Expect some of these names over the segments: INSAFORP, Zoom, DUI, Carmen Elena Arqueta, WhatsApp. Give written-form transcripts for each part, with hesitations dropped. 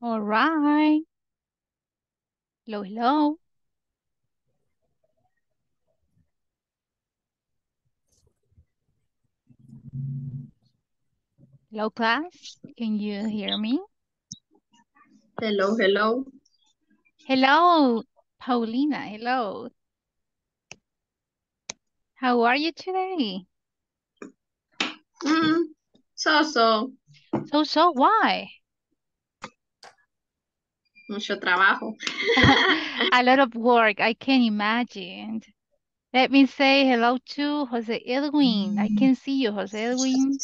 All right. Hello, hello. Hello, class. Can you hear me? Hello, hello. Hello, Paulina. Hello. How are you today? So-so. So-so, why? Mucho trabajo. A lot of work, I can imagine. Let me say hello to Jose Edwin. I can see you, Jose Edwin.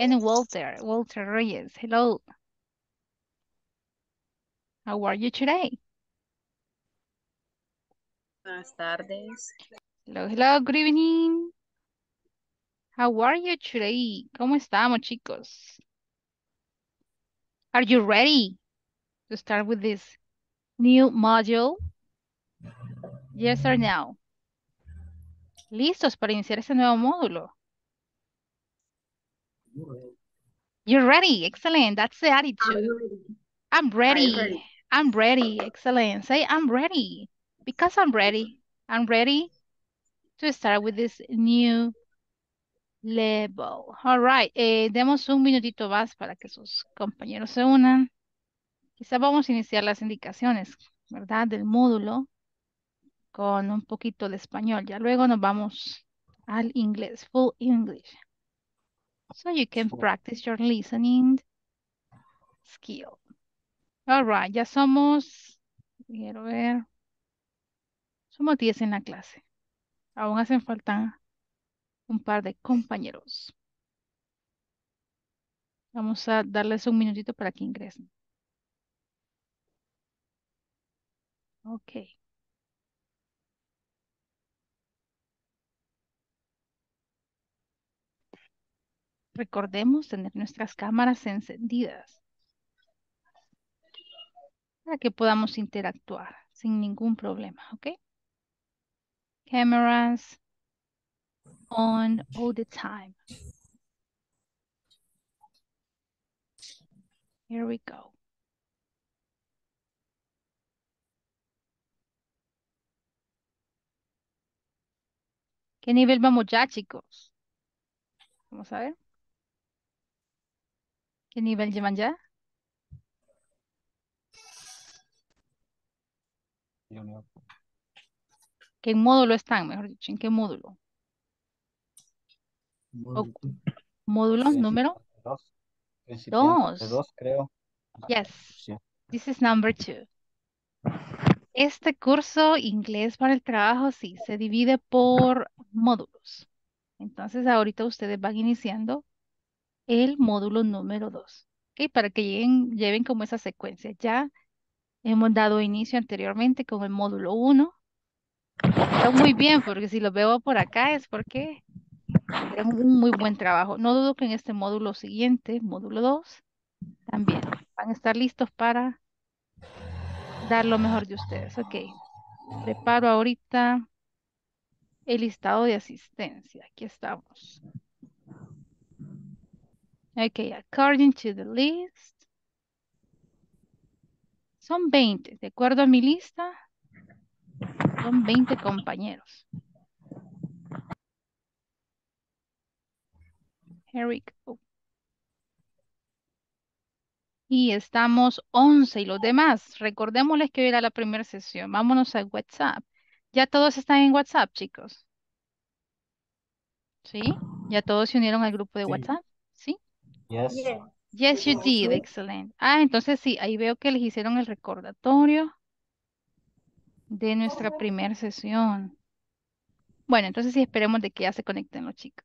And Walter Reyes. Hello. How are you today? Buenas tardes. Hello, hello, good evening. How are you today? ¿Cómo estamos, chicos? Are you ready to start with this new module? Yes or no? ¿Listos para iniciar este nuevo módulo? You're ready. Excellent. That's the attitude. I'm ready. I'm ready. Excellent. Say, I'm ready. Because I'm ready. I'm ready to start with this new level. All right. Demos un minutito más para que sus compañeros se unan. Quizás vamos a iniciar las indicaciones, ¿verdad? Del módulo. Con un poquito de español. Ya luego nos vamos al inglés, full English. So you can practice your listening skill. All right, ya somos, quiero ver, somos 10 en la clase. Aún hacen falta un par de compañeros. Vamos a darles un minutito para que ingresen. Ok. Recordemos tener nuestras cámaras encendidas para que podamos interactuar sin ningún problema, ¿ok? Cameras on all the time. Here we go. ¿Qué nivel vamos ya, chicos? Vamos a ver. ¿Qué nivel llevan ya? ¿Qué módulo están, mejor dicho? ¿En qué módulo? ¿Módulo número? 2. 2, creo. Yes. Sí. This is number 2. Este curso inglés para el trabajo, sí, se divide por módulos. Entonces, ahorita ustedes van iniciando el módulo número 2, ¿okay? Para que lleven como esa secuencia. Ya hemos dado inicio anteriormente con el módulo 1. Está muy bien, porque si lo veo por acá es porque es un muy buen trabajo. No dudo que en este módulo siguiente, módulo 2, también van a estar listos para dar lo mejor de ustedes. Ok, preparo ahorita el listado de asistencia. Aquí estamos. Okay, according to the list, son 20. De acuerdo a mi lista, son 20 compañeros. Here we go. Y estamos 11 y los demás. Recordémosles que hoy era la primera sesión. Vámonos a WhatsApp. ¿Ya todos están en WhatsApp, chicos? ¿Sí? ¿Ya todos se unieron al grupo de WhatsApp? Yes. Yes, you did. Excellent. Ah, entonces sí, ahí veo que les hicieron el recordatorio de nuestra primera sesión. Bueno, entonces sí, esperemos de que ya se conecten los chicos.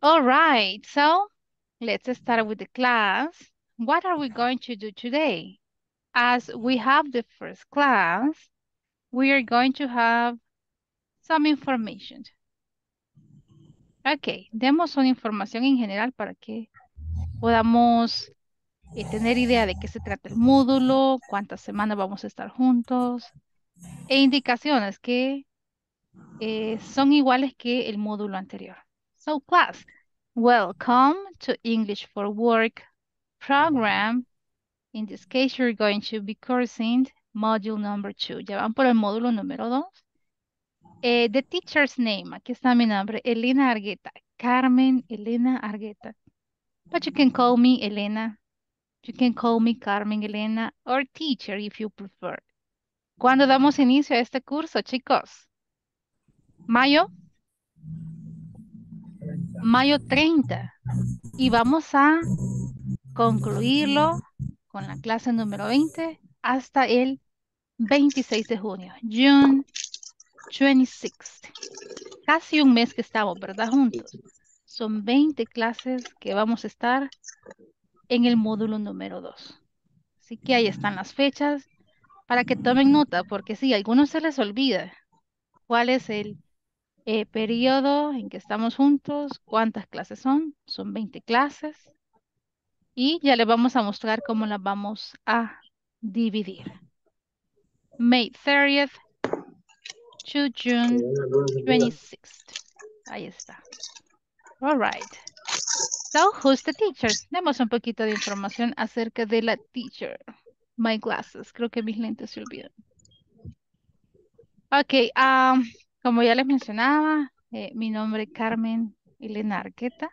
All right, so let's start with the class. What are we going to do today? As we have the first class, we are going to have some information. Ok, demos una información en general para que podamos tener idea de qué se trata el módulo, cuántas semanas vamos a estar juntos, e indicaciones que son iguales que el módulo anterior. So, class, welcome to English for Work program In this case, you're going to be cursing module number 2. Ya van por el módulo número 2. The teacher's name. Aquí está mi nombre. Elena Arqueta. Carmen Elena Arqueta. But you can call me Elena. You can call me Carmen Elena or teacher if you prefer. ¿Cuándo damos inicio a este curso, chicos? Mayo. Mayo 30. Y vamos a concluirlo con la clase número 20 hasta el 26 de junio. June 26. Casi un mes que estamos, ¿verdad? Juntos. Son 20 clases que vamos a estar en el módulo número 2. Así que ahí están las fechas para que tomen nota, porque sí, a algunos se les olvida cuál es el periodo en que estamos juntos, cuántas clases son. Son 20 clases. Y ya les vamos a mostrar cómo las vamos a dividir. May 30th to June 26th. Ahí está. All right. So, who's the teacher? Demos un poquito de información acerca de la teacher. My glasses. Creo que mis lentes se olvidan. Ok. Como ya les mencionaba, mi nombre es Carmen Elena Arqueta.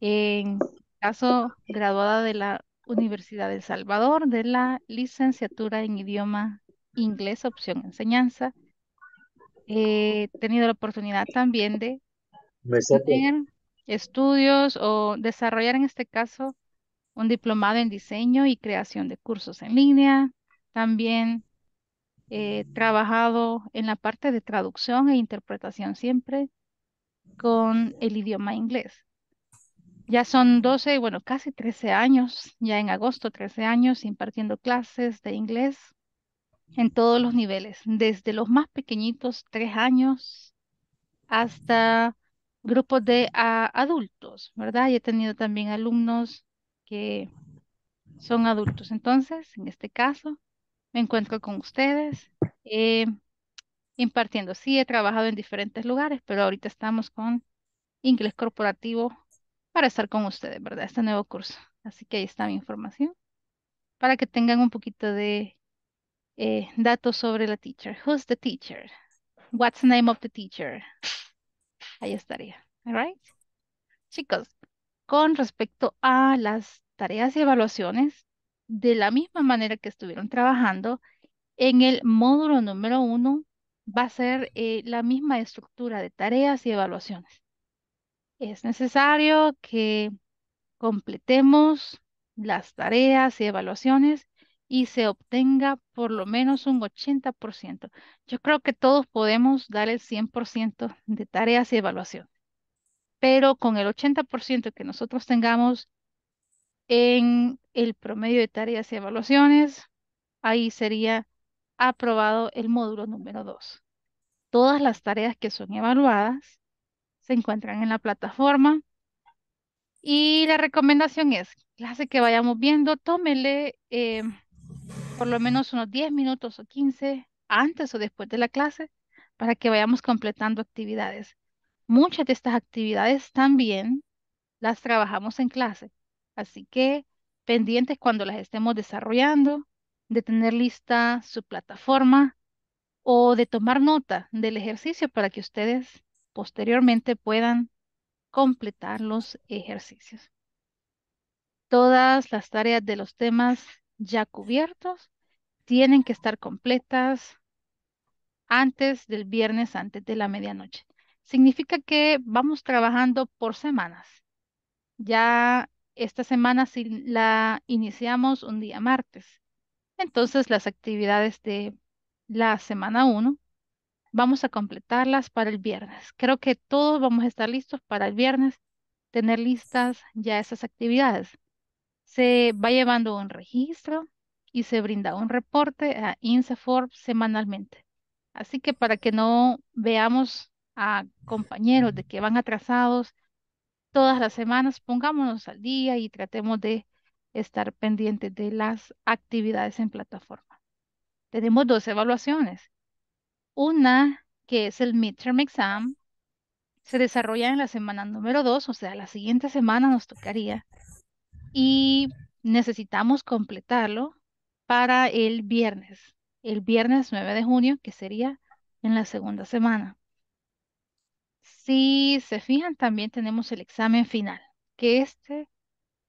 En caso, graduada de la Universidad de El Salvador, de la licenciatura en idioma inglés, opción enseñanza. He tenido la oportunidad también de tener estudios o desarrollar en este caso un diplomado en diseño y creación de cursos en línea. También he trabajado en la parte de traducción e interpretación siempre con el idioma inglés. Ya son 12, bueno, casi 13 años, ya en agosto 13 años impartiendo clases de inglés en todos los niveles, desde los más pequeñitos, 3 años, hasta grupos de adultos, ¿verdad? Y he tenido también alumnos que son adultos. Entonces, en este caso, me encuentro con ustedes impartiendo. Sí, he trabajado en diferentes lugares, pero ahorita estamos con inglés corporativo para estar con ustedes, ¿verdad? Este nuevo curso. Así que ahí está mi información para que tengan un poquito de datos sobre la teacher. Who's the teacher? What's the name of the teacher? Ahí estaría. All right. Chicos, con respecto a las tareas y evaluaciones, de la misma manera que estuvieron trabajando en el módulo número 1, va a ser la misma estructura de tareas y evaluaciones. Es necesario que completemos las tareas y evaluaciones y se obtenga por lo menos un 80%. Yo creo que todos podemos dar el 100% de tareas y evaluación. Pero con el 80% que nosotros tengamos en el promedio de tareas y evaluaciones, ahí sería aprobado el módulo número 2. Todas las tareas que son evaluadas se encuentran en la plataforma y la recomendación es, clase que vayamos viendo, tómele por lo menos unos 10 minutos o 15 antes o después de la clase para que vayamos completando actividades. Muchas de estas actividades también las trabajamos en clase, así que pendientes cuando las estemos desarrollando, de tener lista su plataforma o de tomar nota del ejercicio para que ustedes posteriormente puedan completar los ejercicios. Todas las tareas de los temas ya cubiertos tienen que estar completas antes del viernes, antes de la medianoche. Significa que vamos trabajando por semanas. Ya esta semana si la iniciamos un día martes. Entonces las actividades de la semana 1 vamos a completarlas para el viernes. Creo que todos vamos a estar listos para el viernes, tener listas ya esas actividades. Se va llevando un registro y se brinda un reporte a INSAFORP semanalmente. Así que para que no veamos a compañeros de que van atrasados todas las semanas, pongámonos al día y tratemos de estar pendientes de las actividades en plataforma. Tenemos 2 evaluaciones. Una, que es el midterm exam, se desarrolla en la semana número 2, o sea, la siguiente semana nos tocaría. Y necesitamos completarlo para el viernes 9 de junio, que sería en la segunda semana. Si se fijan, también tenemos el examen final, que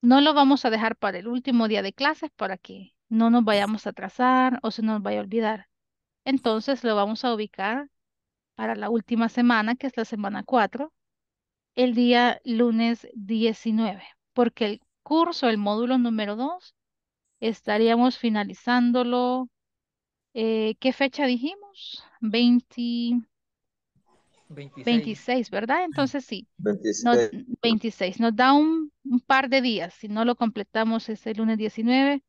no lo vamos a dejar para el último día de clases para que no nos vayamos a atrasar o se nos vaya a olvidar. Entonces lo vamos a ubicar para la última semana, que es la semana 4, el día lunes 19, porque el curso, el módulo número 2, estaríamos finalizándolo, ¿qué fecha dijimos? 26, ¿verdad? Entonces sí, 26. Nos da un par de días. Si no lo completamos ese lunes 19,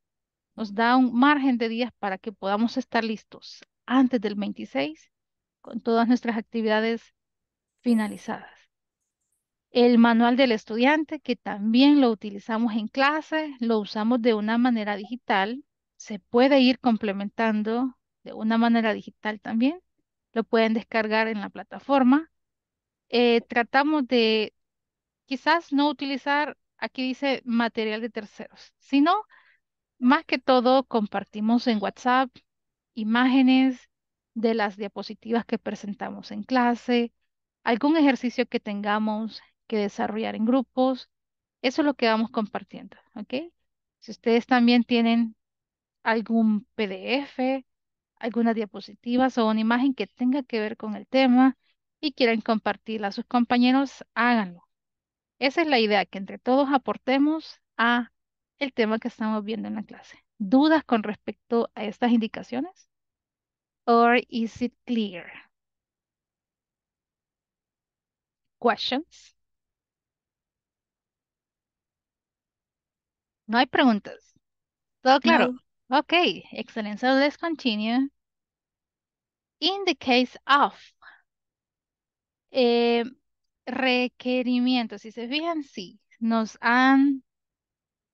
nos da un margen de días para que podamos estar listos antes del 26 con todas nuestras actividades finalizadas. El manual del estudiante, que también lo utilizamos en clase, lo usamos de una manera digital, se puede ir complementando de una manera digital también, lo pueden descargar en la plataforma. Tratamos de quizás no utilizar, aquí dice material de terceros, sino más que todo compartimos en WhatsApp imágenes de las diapositivas que presentamos en clase, algún ejercicio que tengamos que desarrollar en grupos. Eso es lo que vamos compartiendo, ¿ok? Si ustedes también tienen algún PDF, algunas diapositivas o una imagen que tenga que ver con el tema y quieran compartirla a sus compañeros, háganlo. Esa es la idea, que entre todos aportemos a el tema que estamos viendo en la clase. ¿Dudas con respecto a estas indicaciones? Or is it clear? Questions? No hay preguntas. ¿Todo claro? No. Okay, excellent. So let's continue. In the case of requerimientos, si se fijan, sí, nos han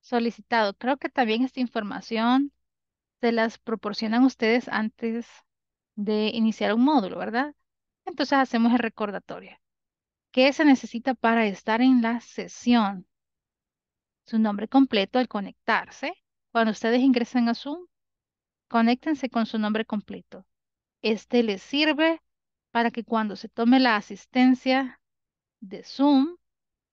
solicitado. Creo que también esta información se las proporcionan ustedes antes de iniciar un módulo, ¿verdad? Entonces hacemos el recordatorio. ¿Qué se necesita para estar en la sesión? Su nombre completo al conectarse. Cuando ustedes ingresen a Zoom, conéctense con su nombre completo. Este les sirve para que cuando se tome la asistencia de Zoom,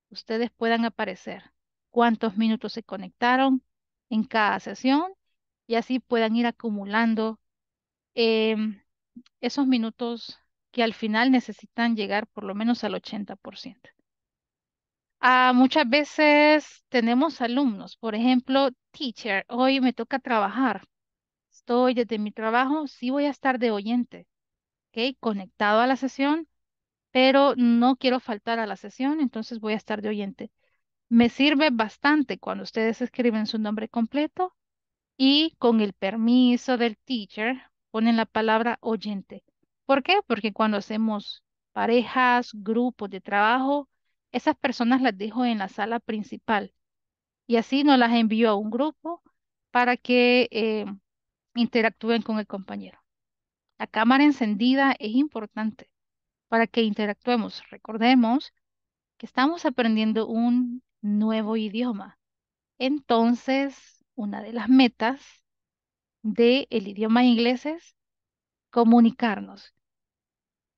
ustedes puedan aparecer. Cuántos minutos se conectaron en cada sesión y así puedan ir acumulando esos minutos que al final necesitan llegar por lo menos al 80%. Muchas veces tenemos alumnos, por ejemplo, teacher, hoy me toca trabajar, estoy desde mi trabajo, sí voy a estar de oyente, ¿okay? Conectado a la sesión, pero no quiero faltar a la sesión, entonces voy a estar de oyente. Me sirve bastante cuando ustedes escriben su nombre completo y con el permiso del teacher ponen la palabra oyente. ¿Por qué? Porque cuando hacemos parejas, grupos de trabajo, esas personas las dejo en la sala principal y así nos las envío a un grupo para que interactúen con el compañero. La cámara encendida es importante para que interactuemos. Recordemos que estamos aprendiendo un nuevo idioma. Entonces, una de las metas del idioma inglés es comunicarnos.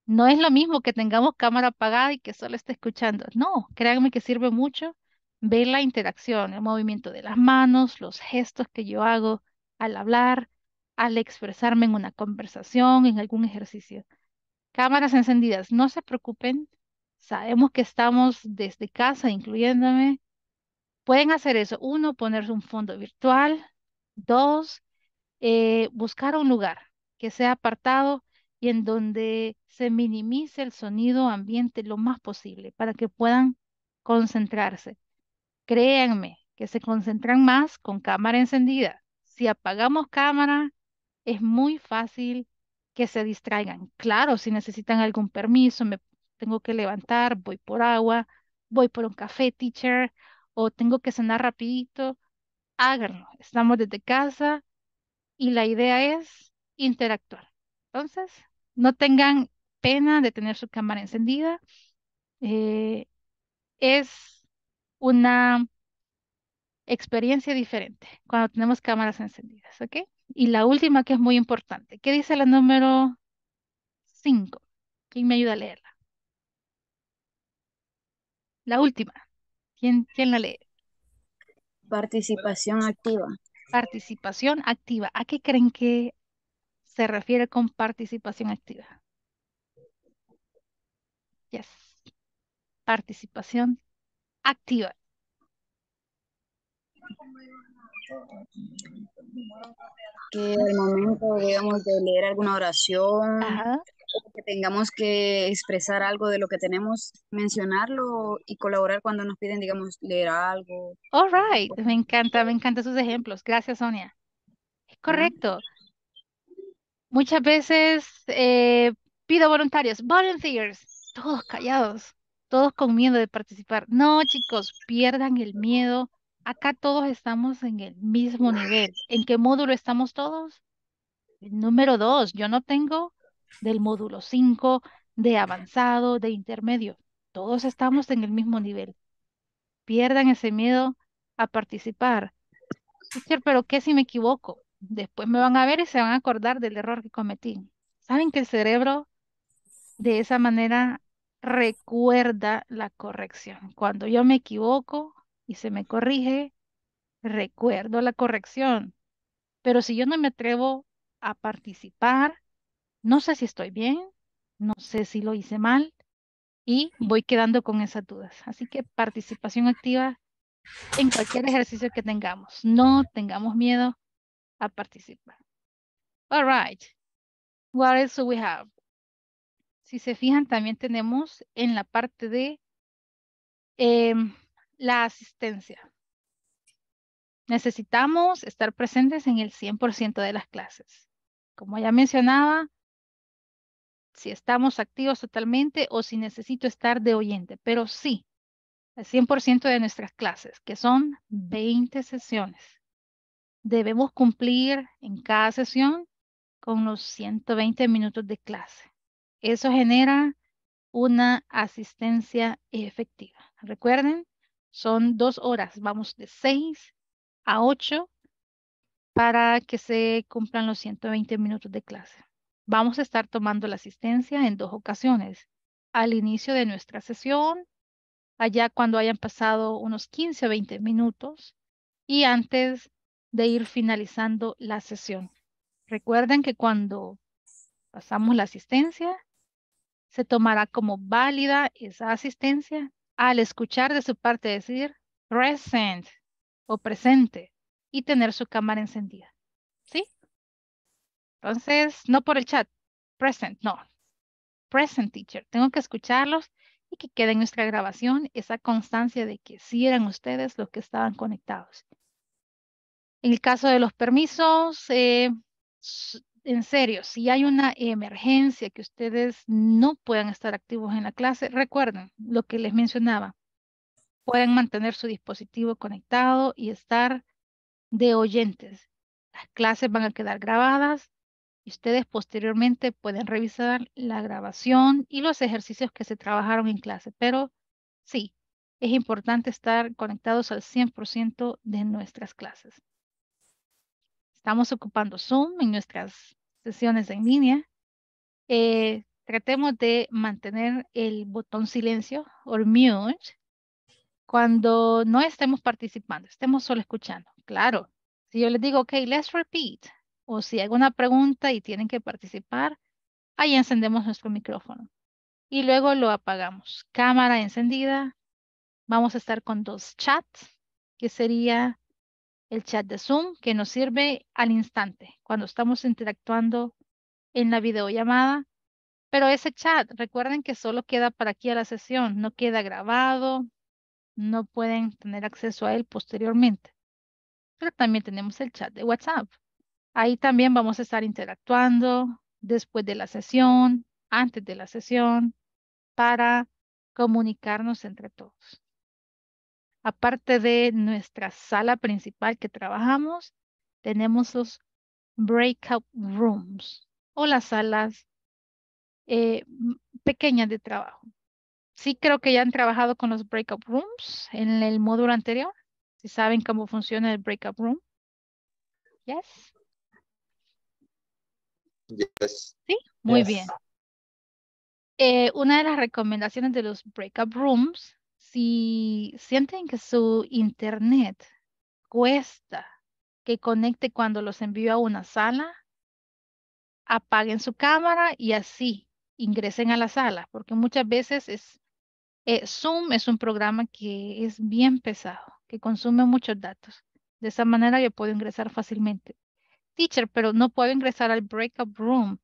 No es lo mismo que tengamos cámara apagada y que solo esté escuchando. No, créanme que sirve mucho ver la interacción, el movimiento de las manos, los gestos que yo hago al hablar, al expresarme en una conversación, en algún ejercicio. Cámaras encendidas, no se preocupen. Sabemos que estamos desde casa, incluyéndome. Pueden hacer eso. 1, ponerse un fondo virtual. 2, buscar un lugar que sea apartado y en donde se minimice el sonido ambiente lo más posible para que puedan concentrarse. Créanme que se concentran más con cámara encendida. Si apagamos cámara, es muy fácil que se distraigan. Claro, si necesitan algún permiso, me tengo que levantar, voy por agua, voy por un café, teacher, o tengo que cenar rapidito, háganlo. Estamos desde casa y la idea es interactuar. Entonces, no tengan pena de tener su cámara encendida. Es una experiencia diferente cuando tenemos cámaras encendidas, ¿ok? Y la última que es muy importante. ¿Qué dice la número 5? ¿Quién me ayuda a leerla? La última. ¿Quién la lee? Participación activa. Participación activa. ¿A qué creen que se refiere con participación activa? Yes. Participación activa. Que al momento, digamos, de leer alguna oración, ajá, que tengamos que expresar algo de lo que tenemos, mencionarlo y colaborar cuando nos piden, digamos, leer algo. All right, me encanta sus ejemplos. Gracias, Sonia. Es correcto. Muchas veces pido voluntarios, volunteers, todos callados, todos con miedo de participar. No, chicos, pierdan el miedo. Acá todos estamos en el mismo nivel. ¿En qué módulo estamos todos? El número 2. Yo no tengo del módulo 5, de avanzado, de intermedio. Todos estamos en el mismo nivel. Pierdan ese miedo a participar. Pero ¿qué si me equivoco? Después me van a ver y se van a acordar del error que cometí. ¿Saben que el cerebro de esa manera recuerda la corrección? Cuando yo me equivoco y se me corrige, recuerdo la corrección. Pero si yo no me atrevo a participar, no sé si estoy bien, no sé si lo hice mal, y voy quedando con esas dudas. Así que participación activa en cualquier ejercicio que tengamos. No tengamos miedo a participar. All right. What else do we have? Si se fijan, también tenemos en la parte de la asistencia. Necesitamos estar presentes en el 100% de las clases. Como ya mencionaba, si estamos activos totalmente o si necesito estar de oyente, pero sí, el 100% de nuestras clases, que son 20 sesiones. Debemos cumplir en cada sesión con los 120 minutos de clase. Eso genera una asistencia efectiva. Recuerden, son 2 horas, vamos de 6 a 8 para que se cumplan los 120 minutos de clase. Vamos a estar tomando la asistencia en 2 ocasiones, al inicio de nuestra sesión, allá cuando hayan pasado unos 15 o 20 minutos y antes de ir finalizando la sesión. Recuerden que cuando pasamos la asistencia, se tomará como válida esa asistencia al escuchar de su parte decir present o presente y tener su cámara encendida. ¿Sí? Entonces, no por el chat. Present, no. Present, teacher. Tengo que escucharlos y que quede en nuestra grabación esa constancia de que sí eran ustedes los que estaban conectados. En el caso de los permisos, en serio, si hay una emergencia que ustedes no puedan estar activos en la clase, recuerden lo que les mencionaba. Pueden mantener su dispositivo conectado y estar de oyentes. Las clases van a quedar grabadas y ustedes posteriormente pueden revisar la grabación y los ejercicios que se trabajaron en clase. Pero sí, es importante estar conectados al 100% de nuestras clases. Estamos ocupando Zoom en nuestras sesiones en línea. Tratemos de mantener el botón silencio o mute cuando no estemos participando, estemos solo escuchando. Claro, si yo les digo, ok, let's repeat, o si hago una pregunta y tienen que participar, ahí encendemos nuestro micrófono y luego lo apagamos. Cámara encendida. Vamos a estar con 2 chats, que sería el chat de Zoom, que nos sirve al instante, cuando estamos interactuando en la videollamada. Pero ese chat, recuerden que solo queda para aquí a la sesión, no queda grabado, no pueden tener acceso a él posteriormente. Pero también tenemos el chat de WhatsApp. Ahí también vamos a estar interactuando después de la sesión, antes de la sesión, para comunicarnos entre todos. Aparte de nuestra sala principal que trabajamos, tenemos los breakout rooms o las salas pequeñas de trabajo. Sí creo que ya han trabajado con los breakout rooms en el módulo anterior. Si ¿Sí saben cómo funciona el breakout room? Yes. Yes. Sí, muy yes. Bien. Una de las recomendaciones de los breakout rooms, si sienten que su internet cuesta que conecte cuando los envío a una sala, apaguen su cámara y así ingresen a la sala, porque muchas veces es Zoom es un programa que es bien pesado, que consume muchos datos. De esa manera yo puedo ingresar fácilmente. Teacher, pero no puedo ingresar al breakout room.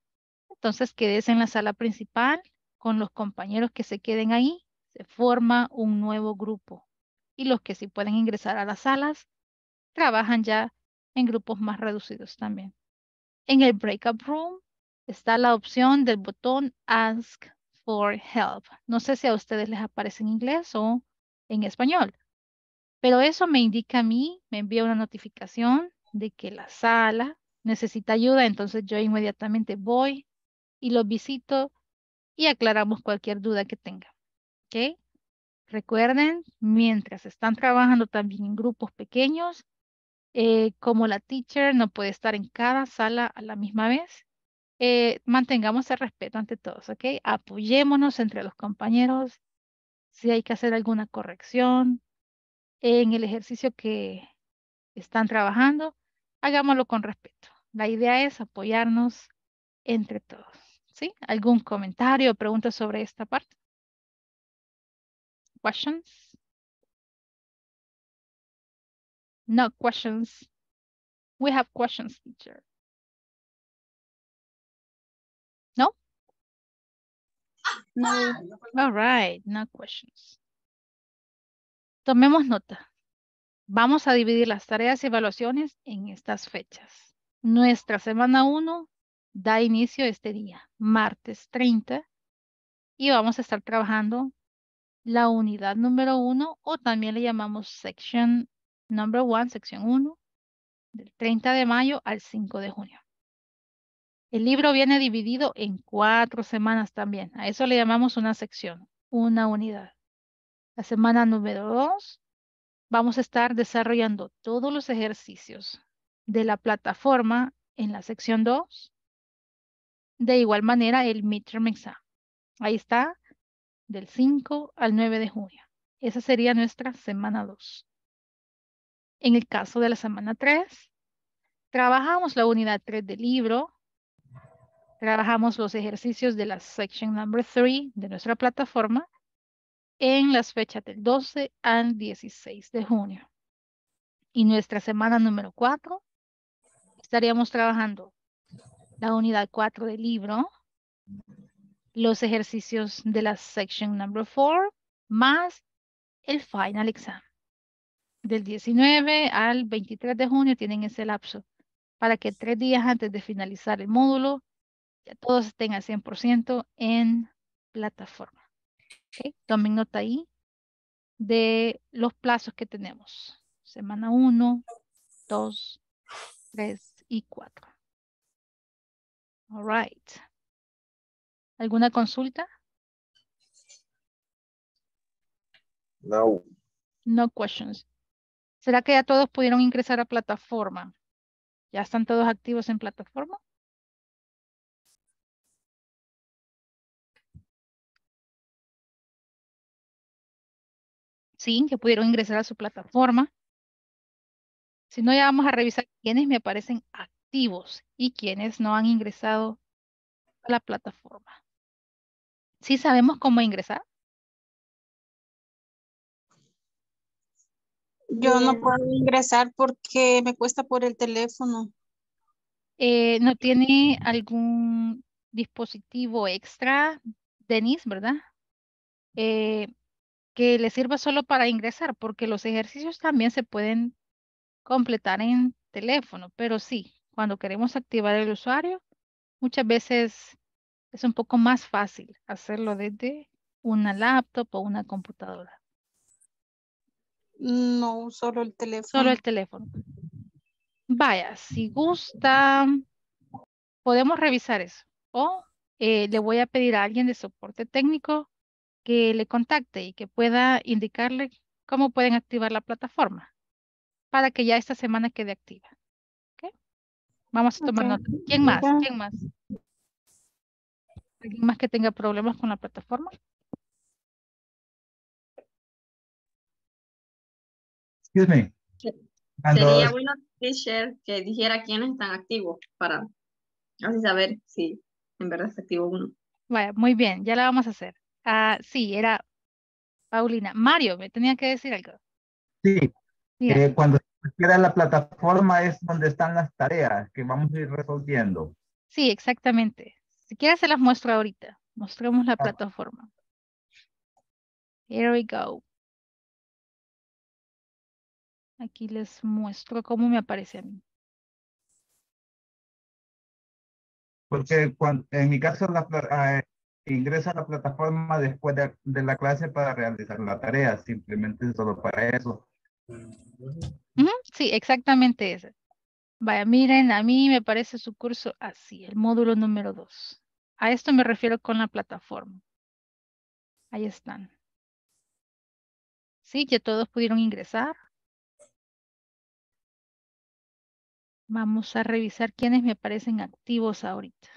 Entonces quédese en la sala principal con los compañeros que se queden ahí. Se forma un nuevo grupo. Y los que sí pueden ingresar a las salas trabajan ya en grupos más reducidos también. En el breakout room está la opción del botón Ask for Help. No sé si a ustedes les aparece en inglés o en español. Pero eso me indica a mí, me envía una notificación de que la sala necesita ayuda, entonces yo inmediatamente voy y los visito y aclaramos cualquier duda que tenga. ¿Ok? Recuerden, mientras están trabajando también en grupos pequeños, como la teacher no puede estar en cada sala a la misma vez, mantengamos el respeto ante todos, ¿ok? Apoyémonos entre los compañeros, si hay que hacer alguna corrección en el ejercicio que están trabajando, hagámoslo con respeto. La idea es apoyarnos entre todos, ¿sí? ¿Algún comentario o pregunta sobre esta parte? Questions? No questions. We have questions, teacher. No? No. All right, no questions. Tomemos nota. Vamos a dividir las tareas y evaluaciones en estas fechas. Nuestra semana 1 da inicio este día, martes 30, y vamos a estar trabajando la unidad número 1, o también le llamamos section number 1, sección 1, del 30 de mayo al 5 de junio. El libro viene dividido en 4 semanas también. A eso le llamamos una sección, una unidad. La semana número 2 vamos a estar desarrollando todos los ejercicios de la plataforma en la sección 2. De igual manera el midterm exam. Ahí está, del 5 al 9 de junio. Esa sería nuestra semana 2. En el caso de la semana 3, trabajamos la unidad 3 del libro. Trabajamos los ejercicios de la section number 3 de nuestra plataforma en las fechas del 12 al 16 de junio. Y nuestra semana número 4, estaríamos trabajando la unidad 4 del libro, los ejercicios de la section number 4, más el final exam. Del 19 al 23 de junio tienen ese lapso, para que 3 días antes de finalizar el módulo, ya todos estén al 100% en plataforma. Okay. Tomen nota ahí de los plazos que tenemos. Semana 1, 2, 3 y 4. All right. ¿Alguna consulta? No. No questions. ¿Será que ya todos pudieron ingresar a plataforma? ¿Ya están todos activos en plataforma? Sí, que pudieron ingresar a su plataforma. Si no, ya vamos a revisar quiénes me aparecen activos y quiénes no han ingresado a la plataforma. ¿Sí sabemos cómo ingresar? Yo no puedo ingresar porque me cuesta por el teléfono. ¿No tiene algún dispositivo extra, Denise, verdad? Que le sirva solo para ingresar, porque los ejercicios también se pueden completar en teléfono, pero sí, cuando queremos activar el usuario, muchas veces es un poco más fácil hacerlo desde una laptop o una computadora. No, solo el teléfono. Solo el teléfono. Vaya, si gusta, podemos revisar eso. O le voy a pedir a alguien de soporte técnico que le contacte y que pueda indicarle cómo pueden activar la plataforma. para que ya esta semana quede activa. ¿Okay? Vamos a tomar nota. ¿Quién más? ¿Quién más? ¿Alguien más que tenga problemas con la plataforma? Excuse me. Sería bueno, teacher, que dijera quiénes están activos para así saber si en verdad está activo uno. Bueno, muy bien, ya la vamos a hacer. Sí, era Paulina. Mario, me tenía que decir algo. Sí, cuando se queda la plataforma es donde están las tareas que vamos a ir resolviendo. Sí, exactamente. Si quieres se las muestro ahorita. Mostremos la plataforma. Here we go. Aquí les muestro cómo me aparece a mí. Porque cuando, en mi caso ingreso a la plataforma después de la clase para realizar la tarea. Simplemente solo para eso. Sí, exactamente eso. Vaya, miren, a mí me parece su curso así, el módulo número 2. A esto me refiero con la plataforma. Ahí están. Sí, ya todos pudieron ingresar. Vamos a revisar quiénes me aparecen activos ahorita.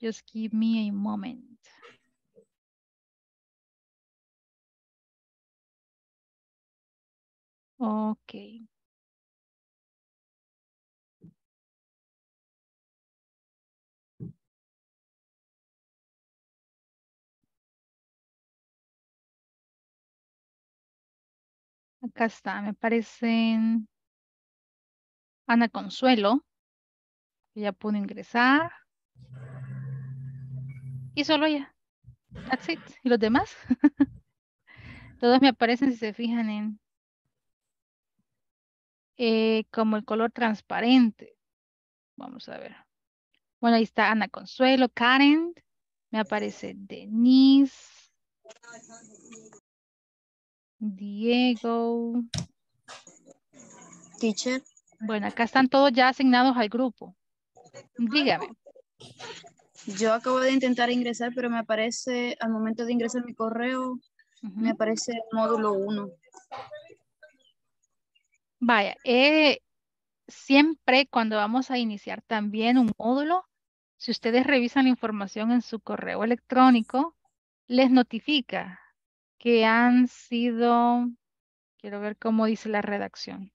Just give me a moment. Ok. Acá está, me aparecen... Ana Consuelo, que ya pudo ingresar. Y solo ella. That's it. ¿Y los demás? Todos me aparecen, si se fijan, en como el color transparente. Vamos a ver. Bueno, ahí está Ana Consuelo, Karen. Me aparece Denise. Diego. Teacher. Bueno, acá están todos ya asignados al grupo. Dígame. Yo acabo de intentar ingresar, pero me aparece, al momento de ingresar mi correo, me aparece el módulo 1. Vaya, siempre cuando vamos a iniciar también un módulo, si ustedes revisan la información en su correo electrónico, les notifica que han sido, quiero ver cómo dice la redacción.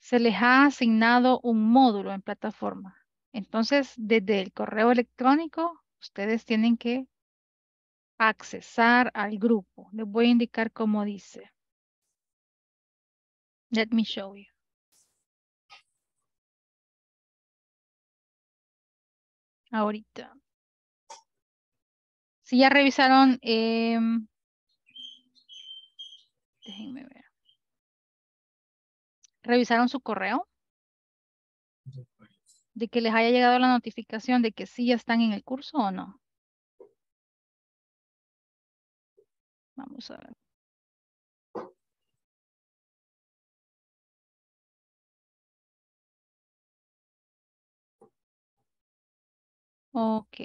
Se les ha asignado un módulo en plataforma. Entonces, desde el correo electrónico, ustedes tienen que accesar al grupo. Les voy a indicar cómo dice. Let me show you. Ahorita. Si ya revisaron, déjenme ver. ¿Revisaron su correo? ¿De que les haya llegado la notificación de que sí ya están en el curso o no? Vamos a ver. Ok.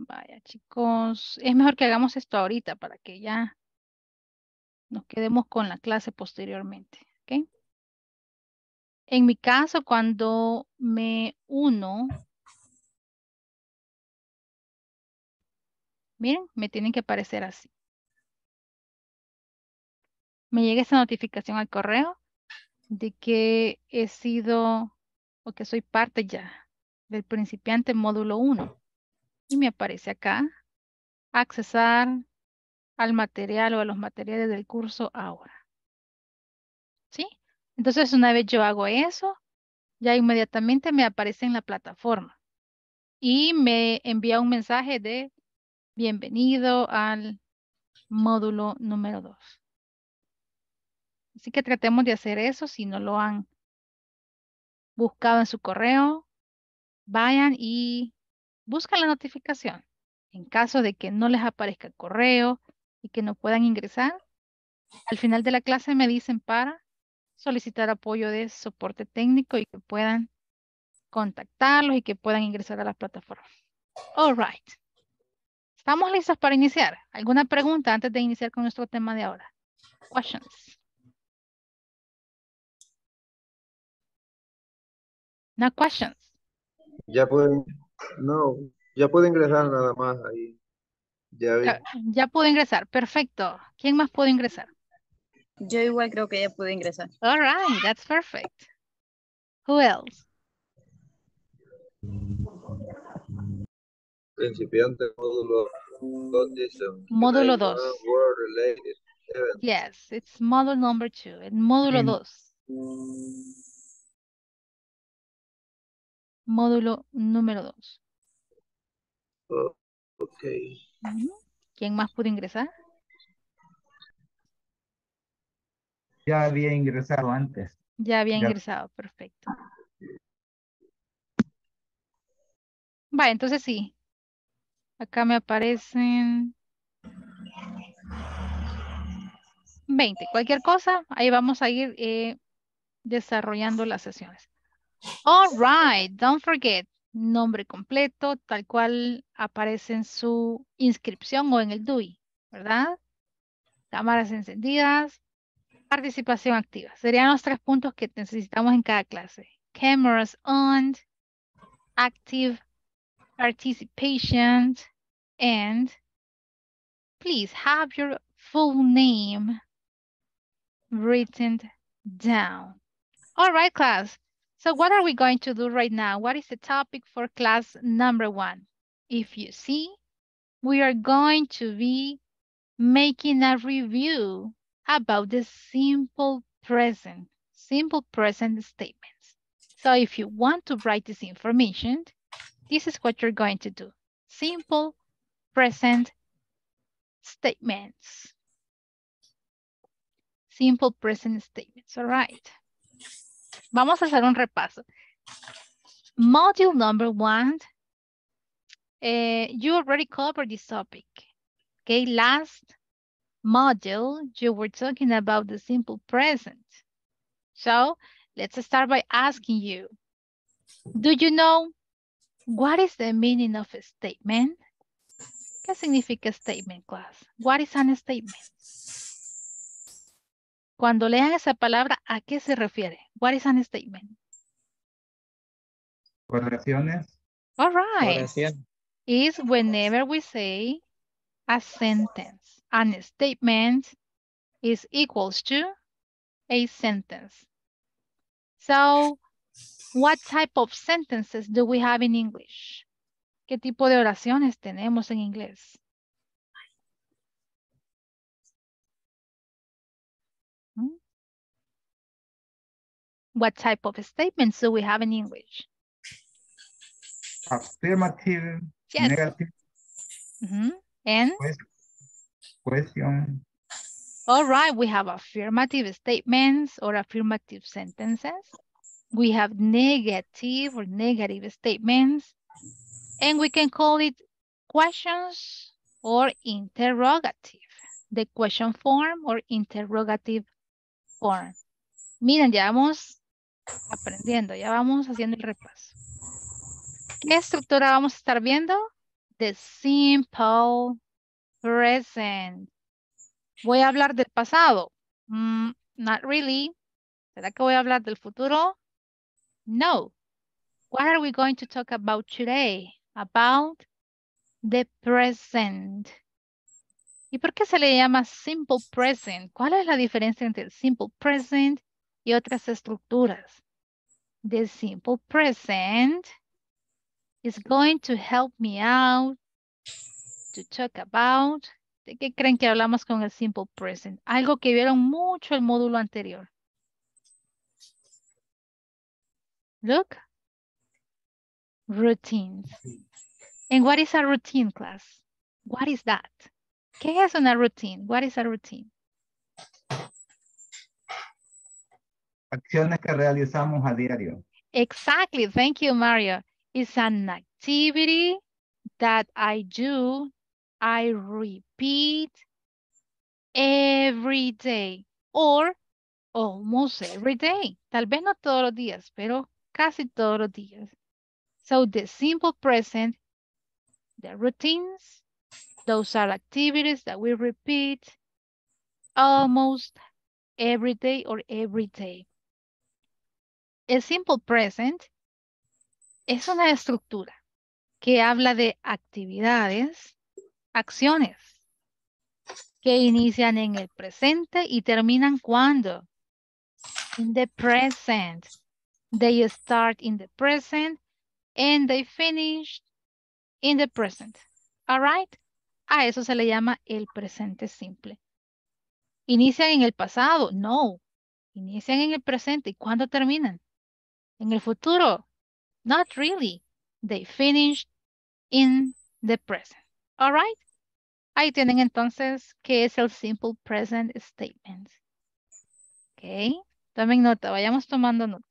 Vaya, chicos, es mejor que hagamos esto ahorita para que ya nos quedemos con la clase posteriormente, ¿ok? En mi caso, cuando me uno, miren, me tienen que aparecer así. Me llega esa notificación al correo de que he sido o que soy parte ya del principiante módulo 1. Y me aparece acá, accesar al material o a los materiales del curso ahora. ¿Sí? Entonces, una vez yo hago eso, ya inmediatamente me aparece en la plataforma. Y me envía un mensaje de bienvenido al módulo número 2. Así que tratemos de hacer eso. Si no lo han buscado en su correo, vayan y... buscan la notificación. En caso de que no les aparezca el correo y que no puedan ingresar, al final de la clase me dicen para solicitar apoyo de soporte técnico y que puedan contactarlos y que puedan ingresar a la plataforma. All right. ¿Estamos listas para iniciar? ¿Alguna pregunta antes de iniciar con nuestro tema de ahora? Questions. No questions. Ya puede ingresar nada más ahí. Ya puedo ingresar, perfecto. ¿Quién más puede ingresar? Yo igual creo que ya pude ingresar. All right, that's perfect. Who else? Principiante, módulo 2. Módulo 2. Yes, it's module number 2. El módulo 2. Módulo número 2. Oh, ok. ¿Quién más pudo ingresar? Ya había ingresado antes. Ya había ingresado, perfecto. Va, entonces sí. Acá me aparecen 20. Cualquier cosa, ahí vamos a ir desarrollando las sesiones. All right, don't forget. Nombre completo, tal cual aparece en su inscripción o en el DUI, ¿verdad? Cámaras encendidas. Participación activa. Serían los 3 puntos que necesitamos en cada clase. Cameras on, active participation, and please have your full name written down. All right, class. So what are we going to do right now? What is the topic for class number 1? If you see, we are going to be making a review about the simple present statements. So if you want to write this information, this is what you're going to do. Simple present statements. Simple present statements, all right. Vamos a hacer un repaso. Module number 1, you already covered this topic. Okay, last module, you were talking about the simple present. So let's start by asking you, do you know what is the meaning of a statement? ¿Qué significa statement, class? What is an statement? Cuando lean esa palabra, ¿a qué se refiere? What is an statement? Oraciones. All right. Oración. Is whenever we say a sentence. An statement is equals to a sentence. So, what type of sentences do we have in English? ¿Qué tipo de oraciones tenemos en inglés? What type of statements do we have in English? Affirmative, yes. Negative. Mm-hmm. And? Question. All right, we have affirmative statements or affirmative sentences. We have negative or negative statements. And we can call it questions or interrogative. The question form or interrogative form. Miren, ya vamos aprendiendo, ya vamos haciendo el repaso. ¿Qué estructura vamos a estar viendo? The simple present. ¿Voy a hablar del pasado? Not really. ¿Será que voy a hablar del futuro? No. What are we going to talk about today? About the present. ¿Y por qué se le llama simple present? ¿Cuál es la diferencia entre el simple present y otras estructuras? The simple present is going to help me out to talk about. ¿De qué creen que hablamos con el simple present? Algo que vieron mucho el módulo anterior. Look. Routines. And what is a routine, class? What is that? ¿Qué es una routine? What is a routine? Acciones que realizamos a diario. Exactly. Thank you, Mario. It's an activity that I do, I repeat every day or almost every day. Tal vez no todos los días, pero casi todos los días. So the simple present, the routines, those are activities that we repeat almost every day or every day. El simple present es una estructura que habla de actividades, acciones que inician en el presente y terminan cuando? In the present. They start in the present and they finish in the present. All right? A eso se le llama el presente simple. ¿Inician en el pasado? No. Inician en el presente. ¿Y cuándo terminan? En el futuro. Not really. They finish in the present. All right? Ahí tienen entonces qué es el simple present statement. Ok. Tomen nota. Vayamos tomando nota.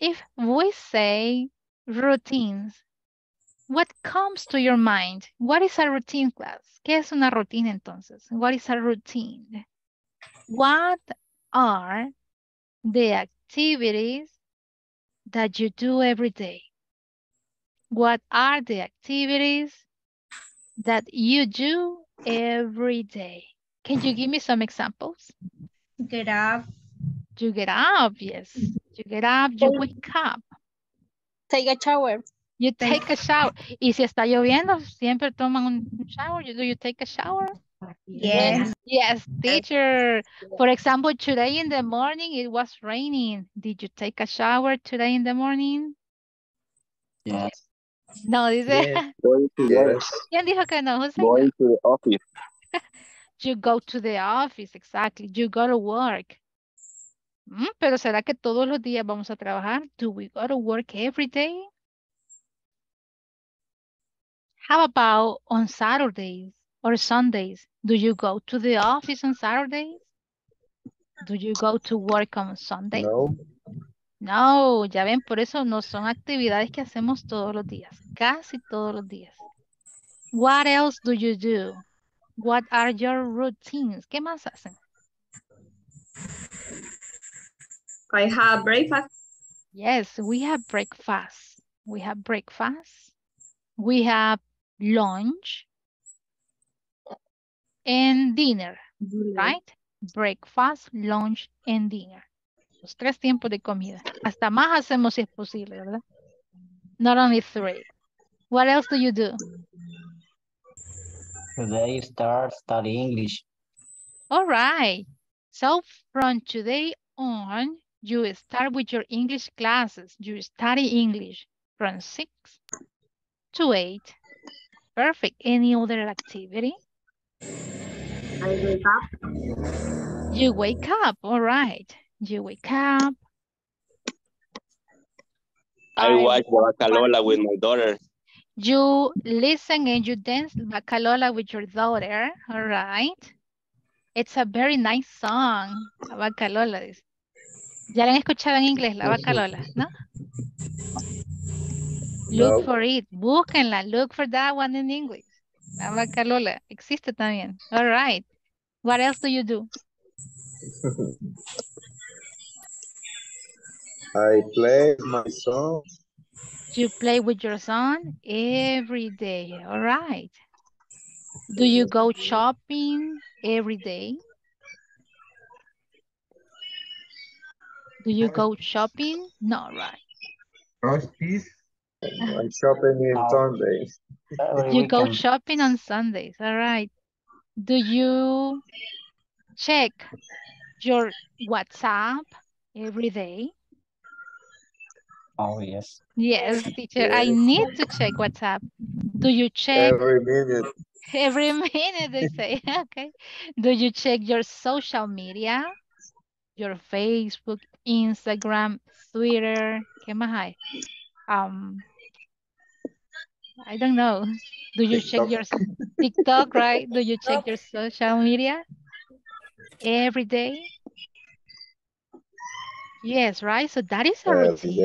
If we say routines, what comes to your mind? What is a routine, class? ¿Qué es una rutina entonces? What is a routine? What are the activities that you do every day? What are the activities that you do every day? Can you give me some examples? Get up. You get up, yes. You get up, you wake up. Take a shower. You take a shower. Y si está lloviendo, siempre toman un shower. Do you take a shower? Yes. Yes, teacher. For example, today in the morning, it was raining. Did you take a shower today in the morning? Yes. No, dice. Yes. Going to work. ¿Quién dijo que no? José? Going to the office. You go to the office, exactly. You go to work. Pero ¿será que todos los días vamos a trabajar? Do we go to work every day? How about on Saturdays or Sundays? Do you go to the office on Saturdays? Do you go to work on Sunday? No. No, ya ven, por eso no son actividades que hacemos todos los días, casi todos los días. What else do you do? What are your routines? ¿Qué más hacen? I have breakfast. Yes, we have breakfast. We have breakfast. We have lunch and dinner, right? Breakfast, lunch and dinner. Los tres tiempos de comida. Hasta más hacemos si es posible, ¿verdad? Not only three. What else do you do? Today start studying English. All right. So from today on, you start with your English classes. You study English from 6 to 8. Perfect. Any other activity? I wake up. You wake up. All right. You wake up. I watch Bacalola with my daughter. You listen and you dance Bacalola with your daughter. All right. It's a very nice song. La Bacalola is. Ya la han escuchado en inglés, la Bacalola, ¿no? Look for it. Búsquenla. Look for that one in English. La Bacalola. Existe también. All right. What else do you do? I play my son. You play with your son every day. All right. Do you go shopping every day? Do you go shopping? No, right. I'm shopping on Sundays. You go shopping on Sundays. All right. Do you check your WhatsApp every day? Oh, yes. Yes, teacher. Yes. I need to check WhatsApp. Do you check? Every minute. Every minute, they say. Okay. Do you check your social media? Your Facebook, Instagram, Twitter. ¿Qué más hay? I don't know. Do you TikTok. Check your TikTok, right? Do you check your social media every day? Yes, right? So that is a routine.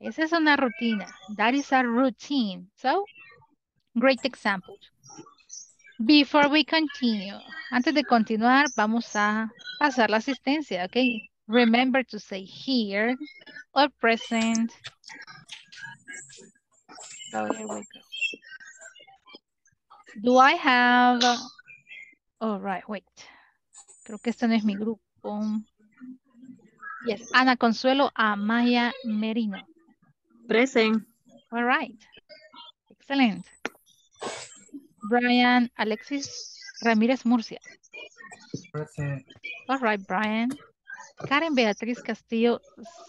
Day. Esa es una rutina. That is a routine. So, great example. Before we continue, antes de continuar, vamos a pasar la asistencia, ¿ok? Remember to say here or present. So here we go. Do I have... All right, wait. Creo que este no es mi grupo. Yes, Ana Consuelo Amaya Merino. Present. All right. Excellent. Brian Alexis Ramírez Murcia. Present. All right, Brian. Karen Beatriz Castillo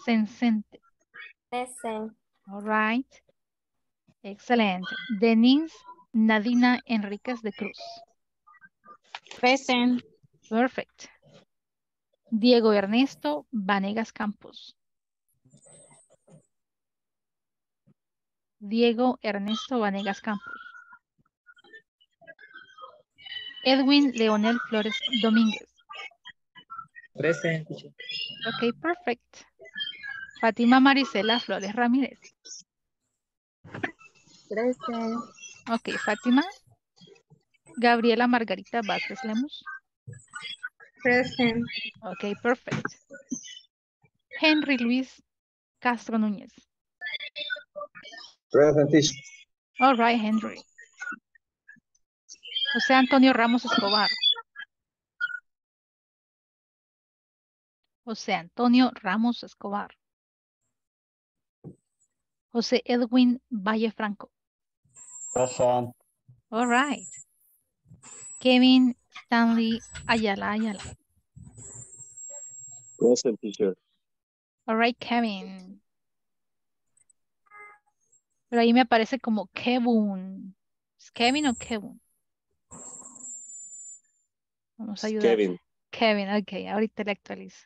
Sencente. Present. All right. Excellent. Denise Nadina Enríquez de Cruz. Present. Perfect. Diego Ernesto Vanegas Campos. Diego Ernesto Vanegas Campos. Edwin Leonel Flores Domínguez. Present. Ok, perfect. Fátima Marisela Flores Ramírez. Present. Ok, Fátima. Gabriela Margarita Vázquez Lemus. Present. Ok, perfect. Henry Luis Castro Núñez. Present. All right, Henry. José Antonio Ramos Escobar. José Antonio Ramos Escobar. José Edwin Valle Franco. Present. All right. Kevin Stanley Ayala Ayala. Present, teacher. All right, Kevin. Pero ahí me aparece como Kevin. ¿Es Kevin o Kevin? Vamos a ayudar. Kevin. Kevin, ok. Ahorita le actualizo.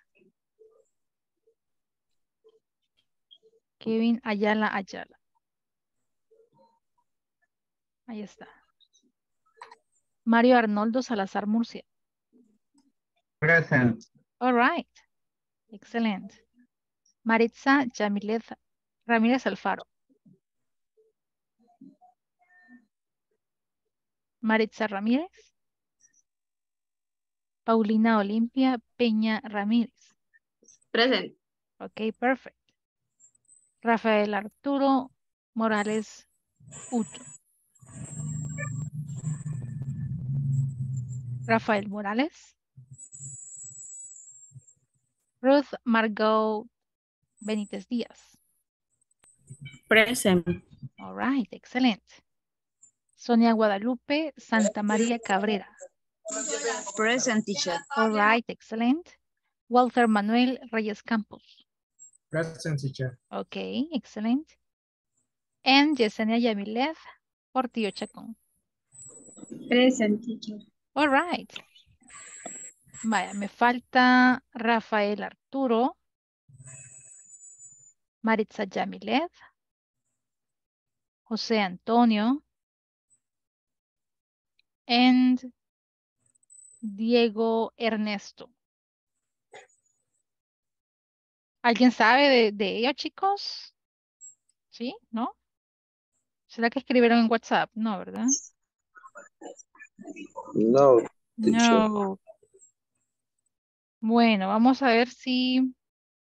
Kevin Ayala Ayala. Ahí está. Mario Arnoldo Salazar Murcia. Present. All right. Excellent. Maritza Yamilet Ramírez Alfaro. Maritza Ramírez. Paulina Olimpia Peña Ramírez. Present. Ok, perfect. Rafael Arturo Morales Uto. Rafael Morales. Ruth Margot Benítez Díaz. Present. All right, excellent. Sonia Guadalupe Santa María Cabrera. Present, teacher. All right, excellent. Walter Manuel Reyes Campos. Present, teacher. Okay, excellent. And Yesenia Yamilev Portillo Chacón. Present, teacher. All right. Vaya, me falta Rafael Arturo, Maritza Yamilev, José Antonio, and Diego Ernesto. ¿Alguien sabe de ellos, chicos? ¿Sí? ¿No? ¿Será que escribieron en WhatsApp? No, ¿verdad? No. No. Bueno, vamos a ver si...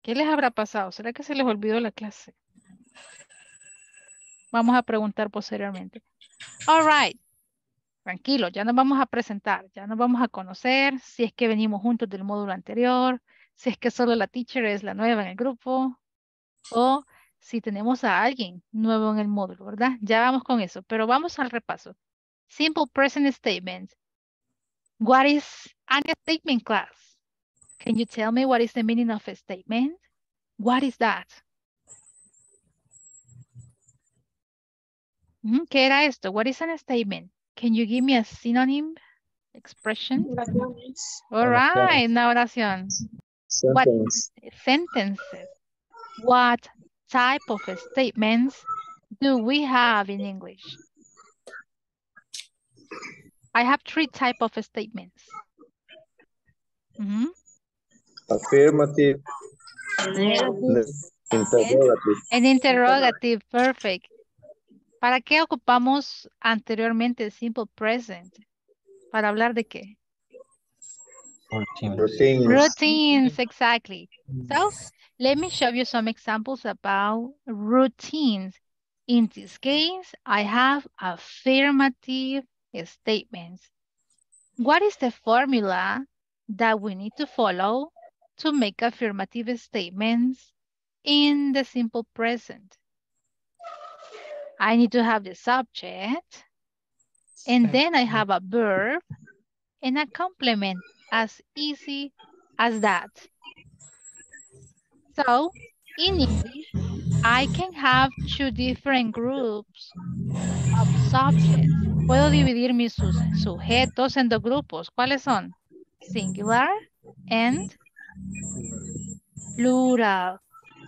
¿Qué les habrá pasado? ¿Será que se les olvidó la clase? Vamos a preguntar posteriormente. All right. Tranquilo, ya nos vamos a presentar, ya nos vamos a conocer, si es que venimos juntos del módulo anterior, si es que solo la teacher es la nueva en el grupo, o si tenemos a alguien nuevo en el módulo, ¿verdad? Ya vamos con eso, pero vamos al repaso. Simple present statement. What is an statement, class? Can you tell me what is the meaning of a statement? What is that? ¿Qué era esto? What is an statement? Can you give me a synonym expression? All right, una oración. Sentence. What sentences? What type of statements do we have in English? I have three types of statements. Affirmative. Interrogative. An interrogative, perfect. ¿Para qué ocupamos anteriormente el simple present? ¿Para hablar de qué? Routines, exactly. So let me show you some examples about routines. In this case, I have affirmative statements. What is the formula that we need to follow to make affirmative statements in the simple present? I need to have the subject, and then I have a verb and a complement, as easy as that. So in English, I can have two different groups of subjects. Puedo dividir mis sujetos en dos grupos. ¿Cuáles son? Singular and plural.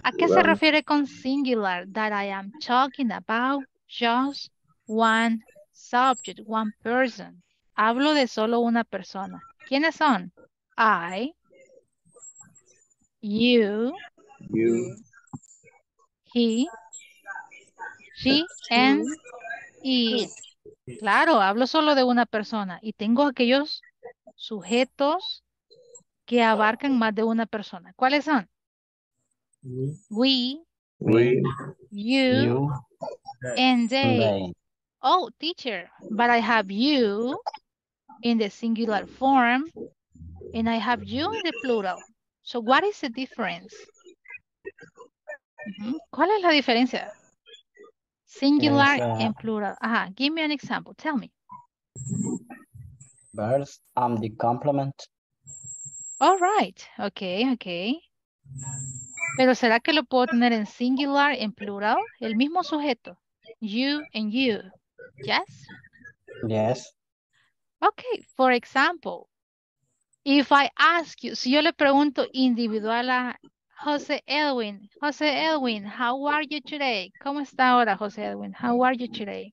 ¿A qué se refiere con singular? That I am talking about just one subject, one person. Hablo de solo una persona. ¿Quiénes son? I, you, he, she, and it. Claro, hablo solo de una persona y tengo aquellos sujetos que abarcan más de una persona. ¿Cuáles son? We, you, and they. Oh, teacher, but I have you in the singular form and I have you in the plural. So what is the difference? ¿Cuál es la diferencia? Singular and plural. Give me an example. Tell me. First, the complement. All right. Okay. Pero ¿será que lo puedo tener en singular, en plural? El mismo sujeto. You and you. Yes? Yes. Okay. For example, if I ask you, si yo le pregunto individual a José Edwin, how are you today? ¿Cómo está ahora, José Edwin? How are you today?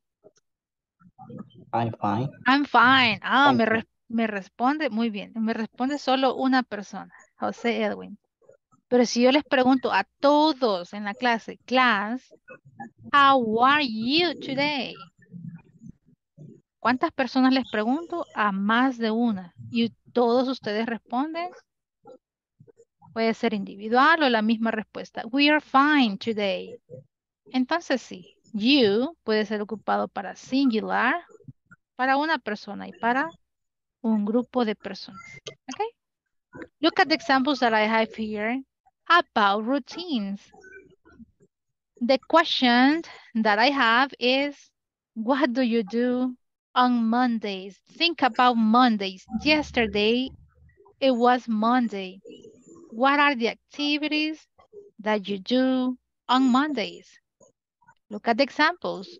I'm fine. Me responde muy bien. Me responde solo una persona, José Edwin. Pero si yo les pregunto a todos en la clase, how are you today? ¿Cuántas personas les pregunto? A más de una. Y todos ustedes responden. Puede ser individual o la misma respuesta. We are fine today. Entonces sí, you puede ser ocupado para singular, para una persona y para un grupo de personas. Okay? Look at the examples that I have here about routines. The question that I have is, what do you do on Mondays? Think about Mondays. Yesterday, it was Monday. What are the activities that you do on Mondays? Look at the examples.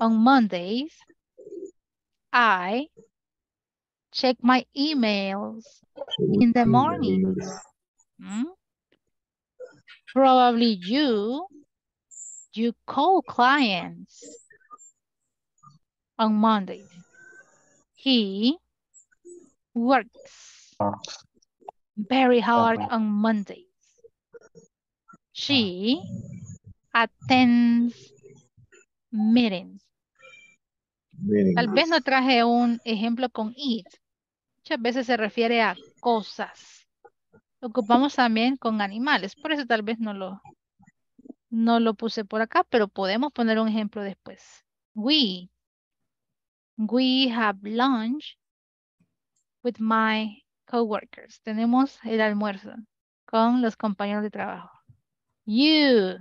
On Mondays, I check my emails in the morning. Probably you call clients on Mondays. He works very hard on Mondays. She attends meetings. Tal vez no traje un ejemplo con it. Muchas veces se refiere a cosas. Lo ocupamos también con animales. Por eso tal vez no lo puse por acá, pero podemos poner un ejemplo después. We have lunch with my coworkers. Tenemos el almuerzo con los compañeros de trabajo. You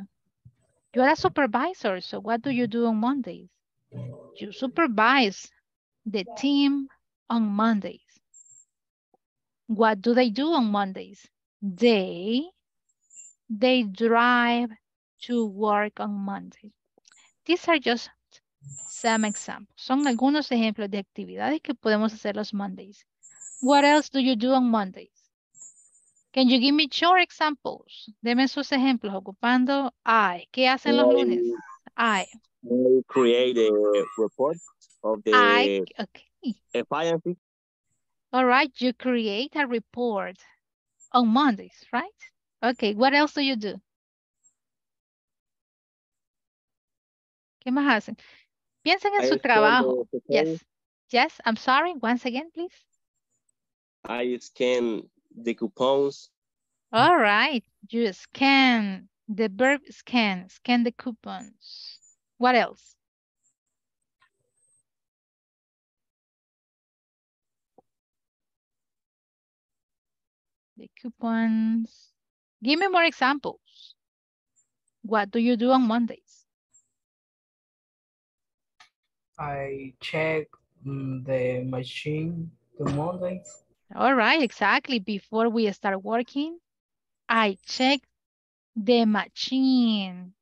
are a supervisor, so what do you do on Mondays? You supervise the team on Mondays. What do they do on Mondays? They drive to work on Mondays. These are just some examples. Son algunos ejemplos de actividades que podemos hacer los Mondays. What else do you do on Mondays? Can you give me your examples? Deme sus ejemplos ocupando I. ¿Qué hacen los lunes? I create a report of the efficiency. All right, you create a report on Mondays, right? Okay, what else do you do? ¿Qué más hacen? Piensen en su trabajo. Yes, I'm sorry. Once again, please. I scan the coupons. All right, you scan, the verb scan, scan the coupons. What else? The coupons. Give me more examples. What do you do on Mondays? I check the machine on Mondays. All right, exactly. Before we start working, I check the machine.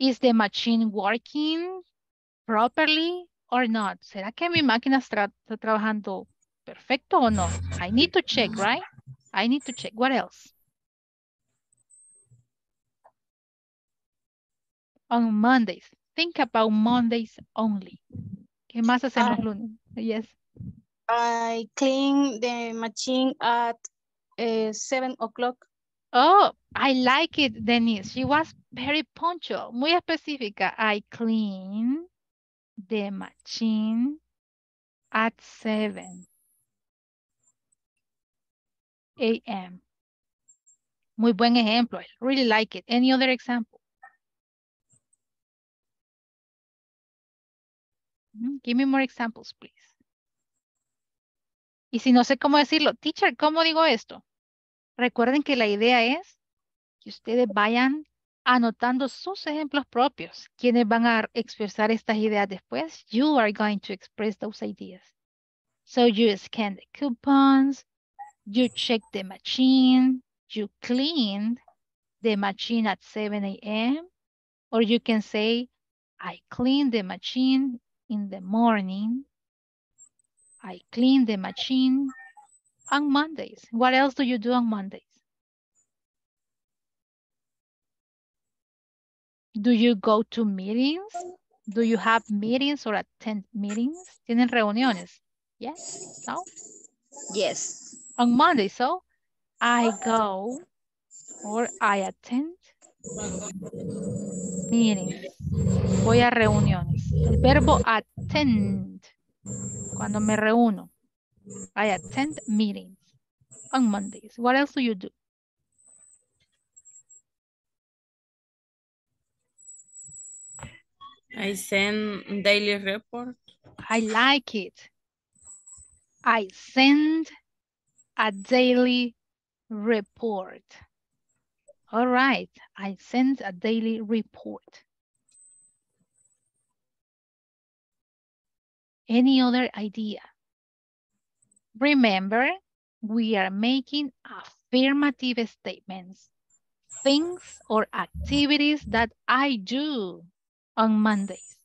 Is the machine working properly or not? ¿Será que mi máquina está trabajando perfecto o no? I need to check, right? I need to check. What else? On Mondays. Think about Mondays only. ¿Qué más hacemos lunes? Yes. I clean the machine at 7 o'clock. Oh, I like it, Denise. She was very punctual. Muy específica. I clean the machine at 7 a.m. Muy buen ejemplo. I really like it. Any other example? Give me more examples, please. Y si no sé cómo decirlo, teacher, ¿cómo digo esto? Recuerden que la idea es que ustedes vayan anotando sus ejemplos propios. Quienes van a expresar estas ideas después, you are going to express those ideas. So you scan the coupons, you check the machine, you clean the machine at 7 a.m. Or you can say, I clean the machine in the morning. I clean the machine on Mondays. What else do you do on Mondays? Do you go to meetings? Do you have meetings or attend meetings? ¿Tienen reuniones? Yes? No? Yes. On Monday, so I go or I attend meetings. Voy a reuniones. El verbo attend, cuando me reúno. I attend meetings on Mondays. What else do you do? I send daily report. I like it. I send a daily report. All right. I send a daily report. Any other idea? Remember, we are making affirmative statements. Things or activities that I do on Mondays.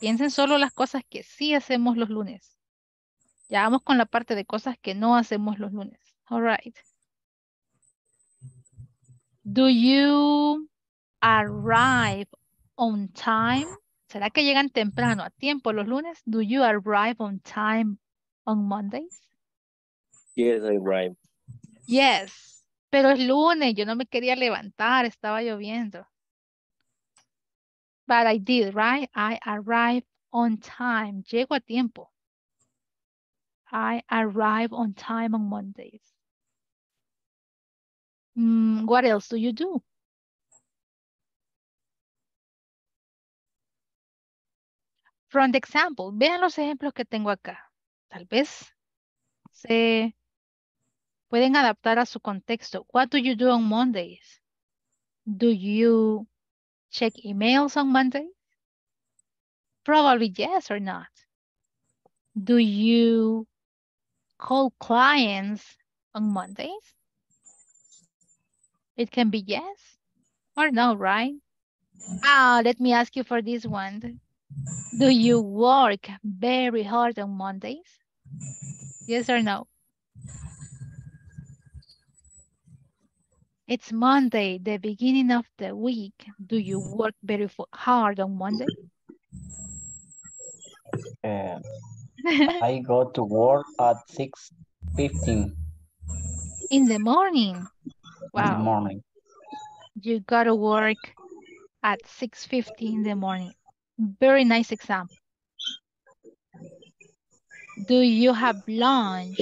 Piensen solo las cosas que sí hacemos los lunes. Ya vamos con la parte de cosas que no hacemos los lunes. All right. Do you arrive on time? ¿Será que llegan temprano, a tiempo los lunes? Do you arrive on time on Mondays? Yes, I arrive. Yes, pero es lunes. Yo no me quería levantar. Estaba lloviendo. But I did, right? I arrive on time. Llego a tiempo. I arrive on time on Mondays. What else do you do? From the example, vean los ejemplos que tengo acá. Tal vez se pueden adaptar a su contexto. What do you do on Mondays? Do you check emails on Monday? Probably yes or not. Do you call clients on Mondays? It can be yes or no, right? Let me ask you for this one. Do you work very hard on Mondays? Yes or no? It's Monday, the beginning of the week. Do you work very hard on Monday? I go to work at 6:15. In the morning? Wow. In the morning. You go to work at 6:15 in the morning. Very nice example. Do you have lunch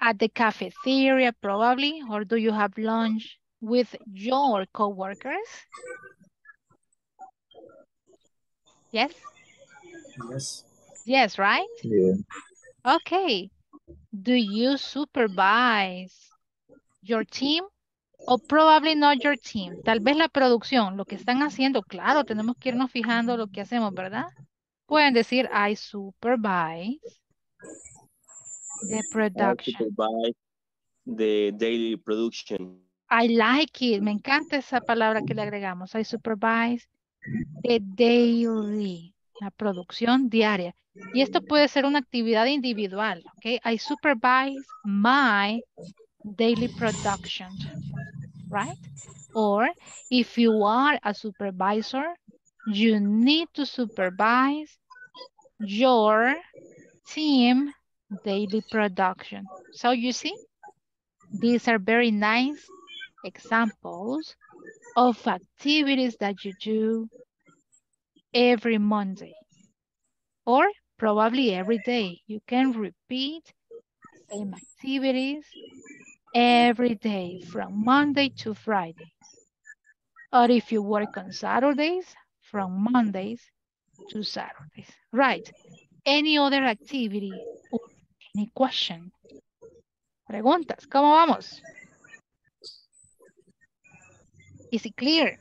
at the cafeteria probably, or do you have lunch with your coworkers? Yes? Yes. Yes, right? Yeah. Okay. Do you supervise your team? O probably not your team. Tal vez la producción, lo que están haciendo, claro, tenemos que irnos fijando lo que hacemos, ¿verdad? Pueden decir, I supervise the production. I supervise the daily production. I like it. Me encanta esa palabra que le agregamos. I supervise the daily. La producción diaria. Y esto puede ser una actividad individual. Okay? I supervise my daily production, right? Or if you are a supervisor, you need to supervise your team daily production. So you see, these are very nice examples of activities that you do every Monday or probably every day. You can repeat same activities every day from Monday to Friday. Or if you work on Saturdays, from Mondays to Saturdays. Right. Any other activity or any question? Preguntas. ¿Cómo vamos? Is it clear?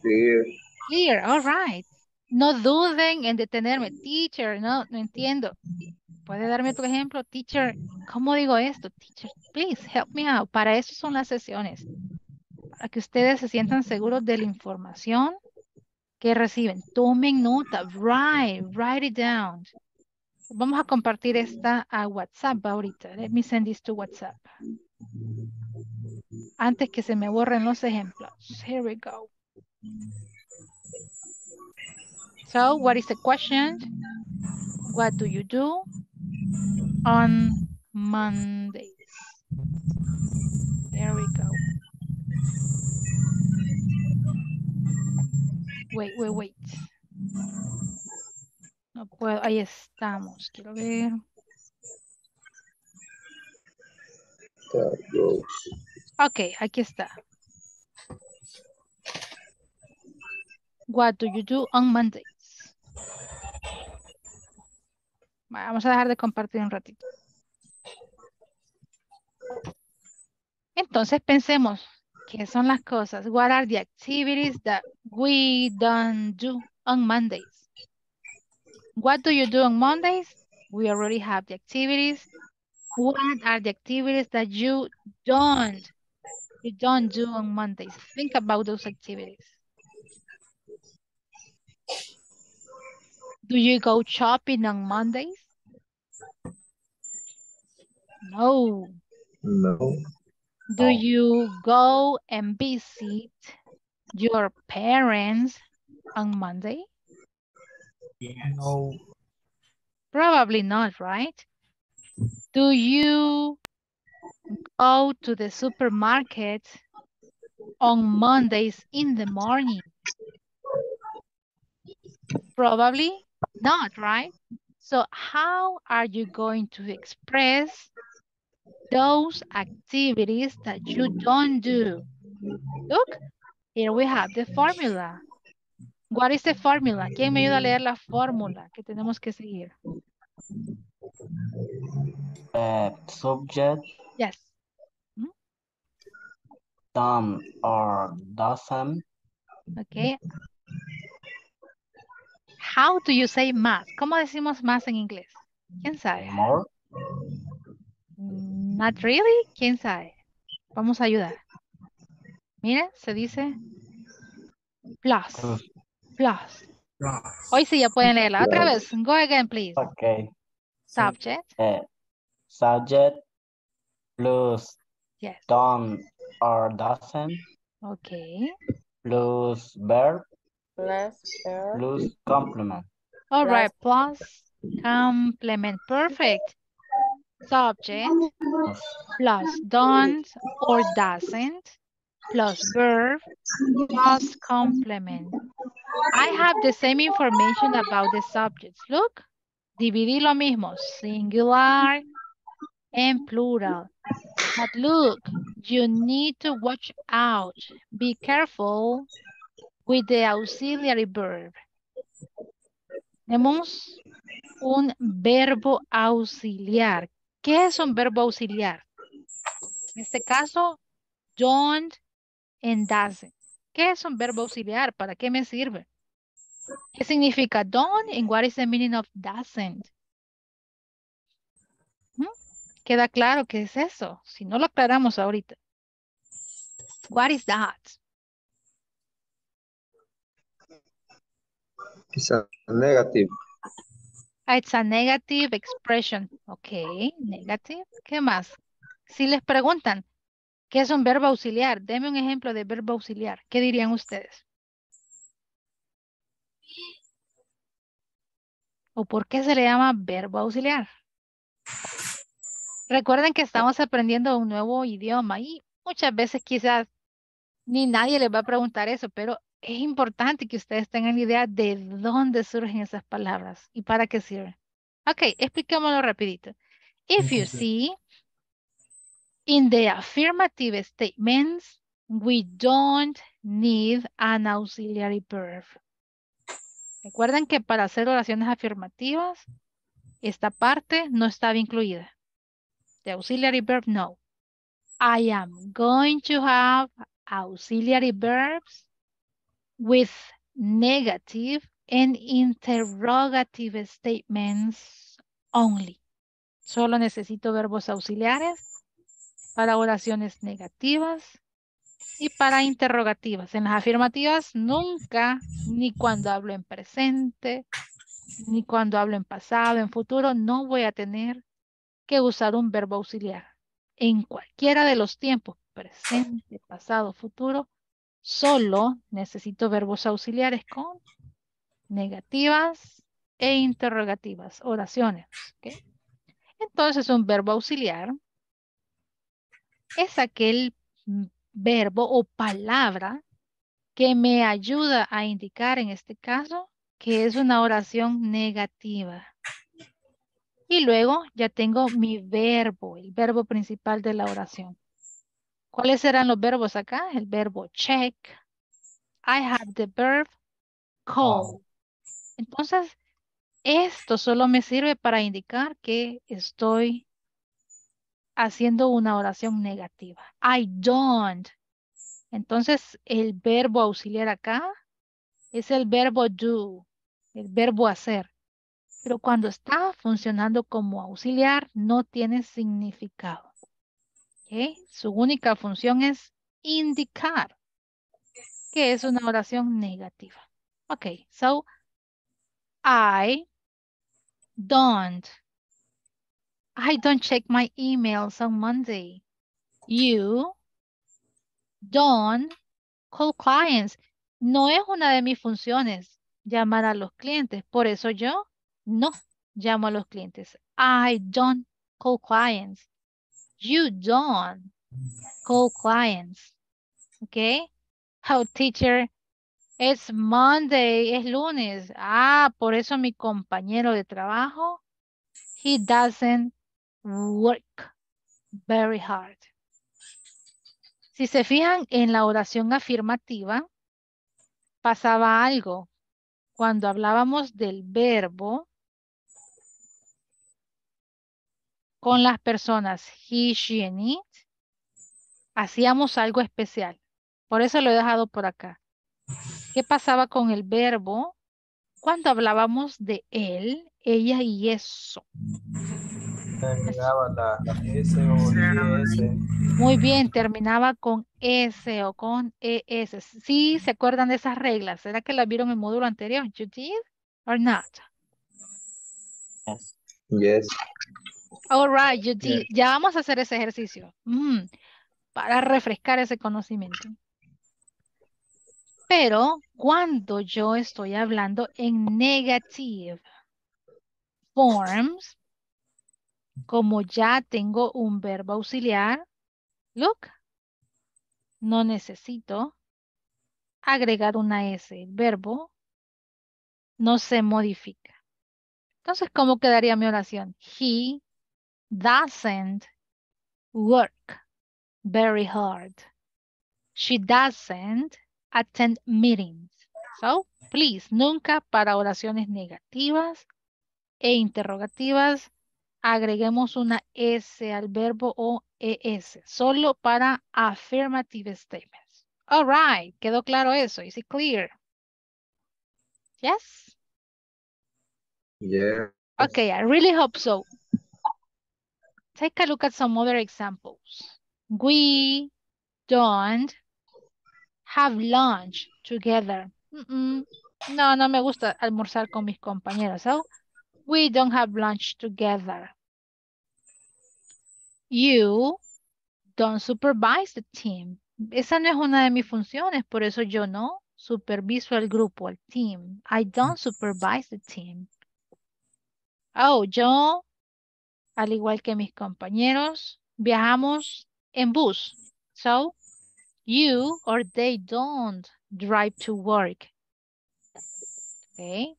Clear. Clear. All right. No duden en detenerme. Teacher, no entiendo. ¿Puede darme tu ejemplo? Teacher, ¿cómo digo esto? Teacher, please help me out. Para eso son las sesiones. Para que ustedes se sientan seguros de la información que reciben. Tomen nota. Write it down. Vamos a compartir esta a WhatsApp ahorita. Let me send this to WhatsApp. Antes que se me borren los ejemplos. Here we go. So, what is the question? What do you do on Mondays? There we go. Wait. No puedo, ahí estamos. Quiero ver. Ok, aquí está. What do you do on Mondays? Vamos a dejar de compartir un ratito. Entonces pensemos, ¿qué son las cosas? What are the activities that we don't do on Mondays? What do you do on Mondays? We already have the activities. What are the activities that you don't do on Mondays? Think about those activities. Do you go shopping on Mondays? No. No. Do you go and visit your parents on Monday? No. Probably not, right? Do you go to the supermarket on Mondays in the morning? Probably not, right? So how are you going to express those activities that you don't do? Look, here we have the formula. What is the formula? ¿Quién me ayuda a leer la fórmula que tenemos que seguir? Subject. Yes. Done or doesn't. Okay. How do you say más? ¿Cómo decimos más en inglés? ¿Quién sabe? More. Not really. ¿Quién sabe? Vamos a ayudar. Mira, se dice plus. Plus. Hoy sí ya pueden leerla. Otra vez. Go again, please. Okay. Subject. Subject plus. Yes. Done or doesn't. Okay. Plus verb. Plus complement. All right, plus complement. Perfect. Subject plus don't or doesn't plus verb plus complement. I have the same information about the subjects. Look, Dividir lo mismo, singular and plural. But look, you need to watch out. Be careful with the auxiliary verb. Tenemos un verbo auxiliar. ¿Qué es un verbo auxiliar? En este caso, don't and doesn't. ¿Qué es un verbo auxiliar? ¿Para qué me sirve? ¿Qué significa don't and what is the meaning of doesn't? ¿Queda claro qué es eso? Si no lo aclaramos ahorita. What is that? It's a negative. It's a negative expression. Ok, negative. ¿Qué más? Si les preguntan, ¿qué es un verbo auxiliar? Deme un ejemplo de verbo auxiliar. ¿Qué dirían ustedes? ¿O por qué se le llama verbo auxiliar? Recuerden que estamos aprendiendo un nuevo idioma y muchas veces quizás ni nadie les va a preguntar eso, pero es importante que ustedes tengan la idea de dónde surgen esas palabras y para qué sirven. Ok, expliquémoslo rapidito. If you see, in the affirmative statements, we don't need an auxiliary verb. Recuerden que para hacer oraciones afirmativas, esta parte no estaba incluida. The auxiliary verb, no. I am going to have auxiliary verbs with negative and interrogative statements only. Solo necesito verbos auxiliares para oraciones negativas y para interrogativas. En las afirmativas nunca, ni cuando hablo en presente, ni cuando hablo en pasado, en futuro, no voy a tener que usar un verbo auxiliar. En cualquiera de los tiempos, presente, pasado, futuro, solo necesito verbos auxiliares con negativas e interrogativas, oraciones. ¿Okay? Entonces, un verbo auxiliar es aquel verbo o palabra que me ayuda a indicar, en este caso, que es una oración negativa. Y luego ya tengo mi verbo, el verbo principal de la oración. ¿Cuáles serán los verbos acá? El verbo check. I have the verb call. Entonces, esto solo me sirve para indicar que estoy haciendo una oración negativa. I don't. Entonces, el verbo auxiliar acá es el verbo do, el verbo hacer. Pero cuando está funcionando como auxiliar, no tiene significado. ¿Okay? Su única función es indicar que es una oración negativa. Ok, so, I don't check my emails on Monday. You don't call clients. No es una de mis funciones llamar a los clientes. Por eso yo no llamo a los clientes. I don't call clients. You don't call clients. ¿Ok? Oh, teacher, it's Monday, es lunes. Ah, por eso mi compañero de trabajo, he doesn't work very hard. Si se fijan en la oración afirmativa, pasaba algo. Cuando hablábamos del verbo, con las personas he, she, and it, hacíamos algo especial. Por eso lo he dejado por acá. ¿Qué pasaba con el verbo cuando hablábamos de él, ella y eso? Terminaba la S o S. Muy bien, terminaba con S o con ES. Sí, ¿se acuerdan de esas reglas? ¿Será que las vieron en el módulo anterior? You did or not? Yes. All right, you did. Ya vamos a hacer ese ejercicio para refrescar ese conocimiento. Pero cuando yo estoy hablando en negative forms, como ya tengo un verbo auxiliar, look, no necesito agregar una S. El verbo no se modifica. Entonces, ¿cómo quedaría mi oración? He doesn't work very hard. She doesn't attend meetings. So, please, nunca para oraciones negativas e interrogativas agreguemos una S al verbo o ES, solo para affirmative statements. All right, ¿quedó claro eso? Is it clear? Yes? Yeah. Okay, I really hope so. Take a look at some other examples. We don't have lunch together. No, no me gusta almorzar con mis compañeros. So, we don't have lunch together. You don't supervise the team. Esa no es una de mis funciones, por eso yo no superviso al grupo, al team. I don't supervise the team. Oh, yo, al igual que mis compañeros, viajamos en bus. So, you or they don't drive to work. Okay.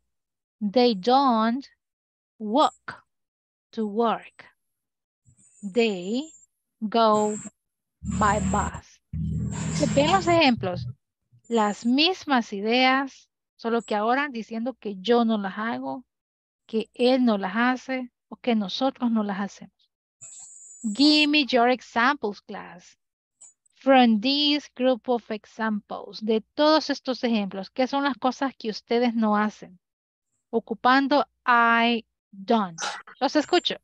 They don't walk to work. They go by bus. Ven los ejemplos. Las mismas ideas, solo que ahora diciendo que yo no las hago, que él no las hace o que nosotros no las hacemos. Give me your examples, class. From this group of examples. De todos estos ejemplos, ¿qué son las cosas que ustedes no hacen? Ocupando I don't. Los escucho.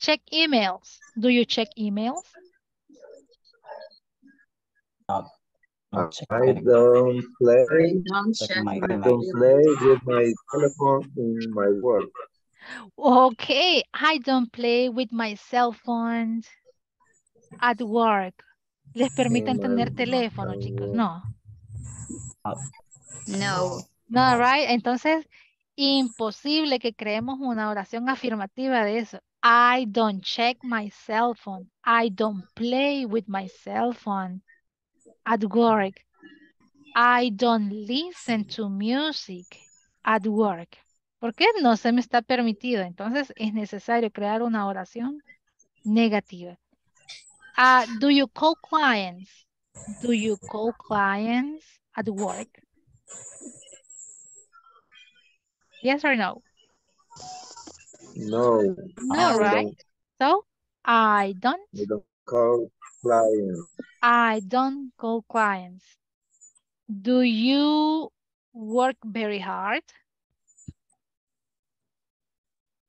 Check emails. Do you check emails? No. I don't play. I don't play with my telephone in my work. Okay. I don't play with my cell phone at work. ¿Les permiten tener teléfono, chicos? No. No. No, right? Entonces, imposible que creemos una oración afirmativa de eso. I don't check my cell phone. I don't play with my cell phone at work. I don't listen to music at work. ¿Por qué? No se me está permitido. Entonces, es necesario crear una oración negativa. Do you call clients? Do you call clients at work? Yes or no? No. No, right? So, I don't. I don't call clients. I don't call clients. Do you work very hard?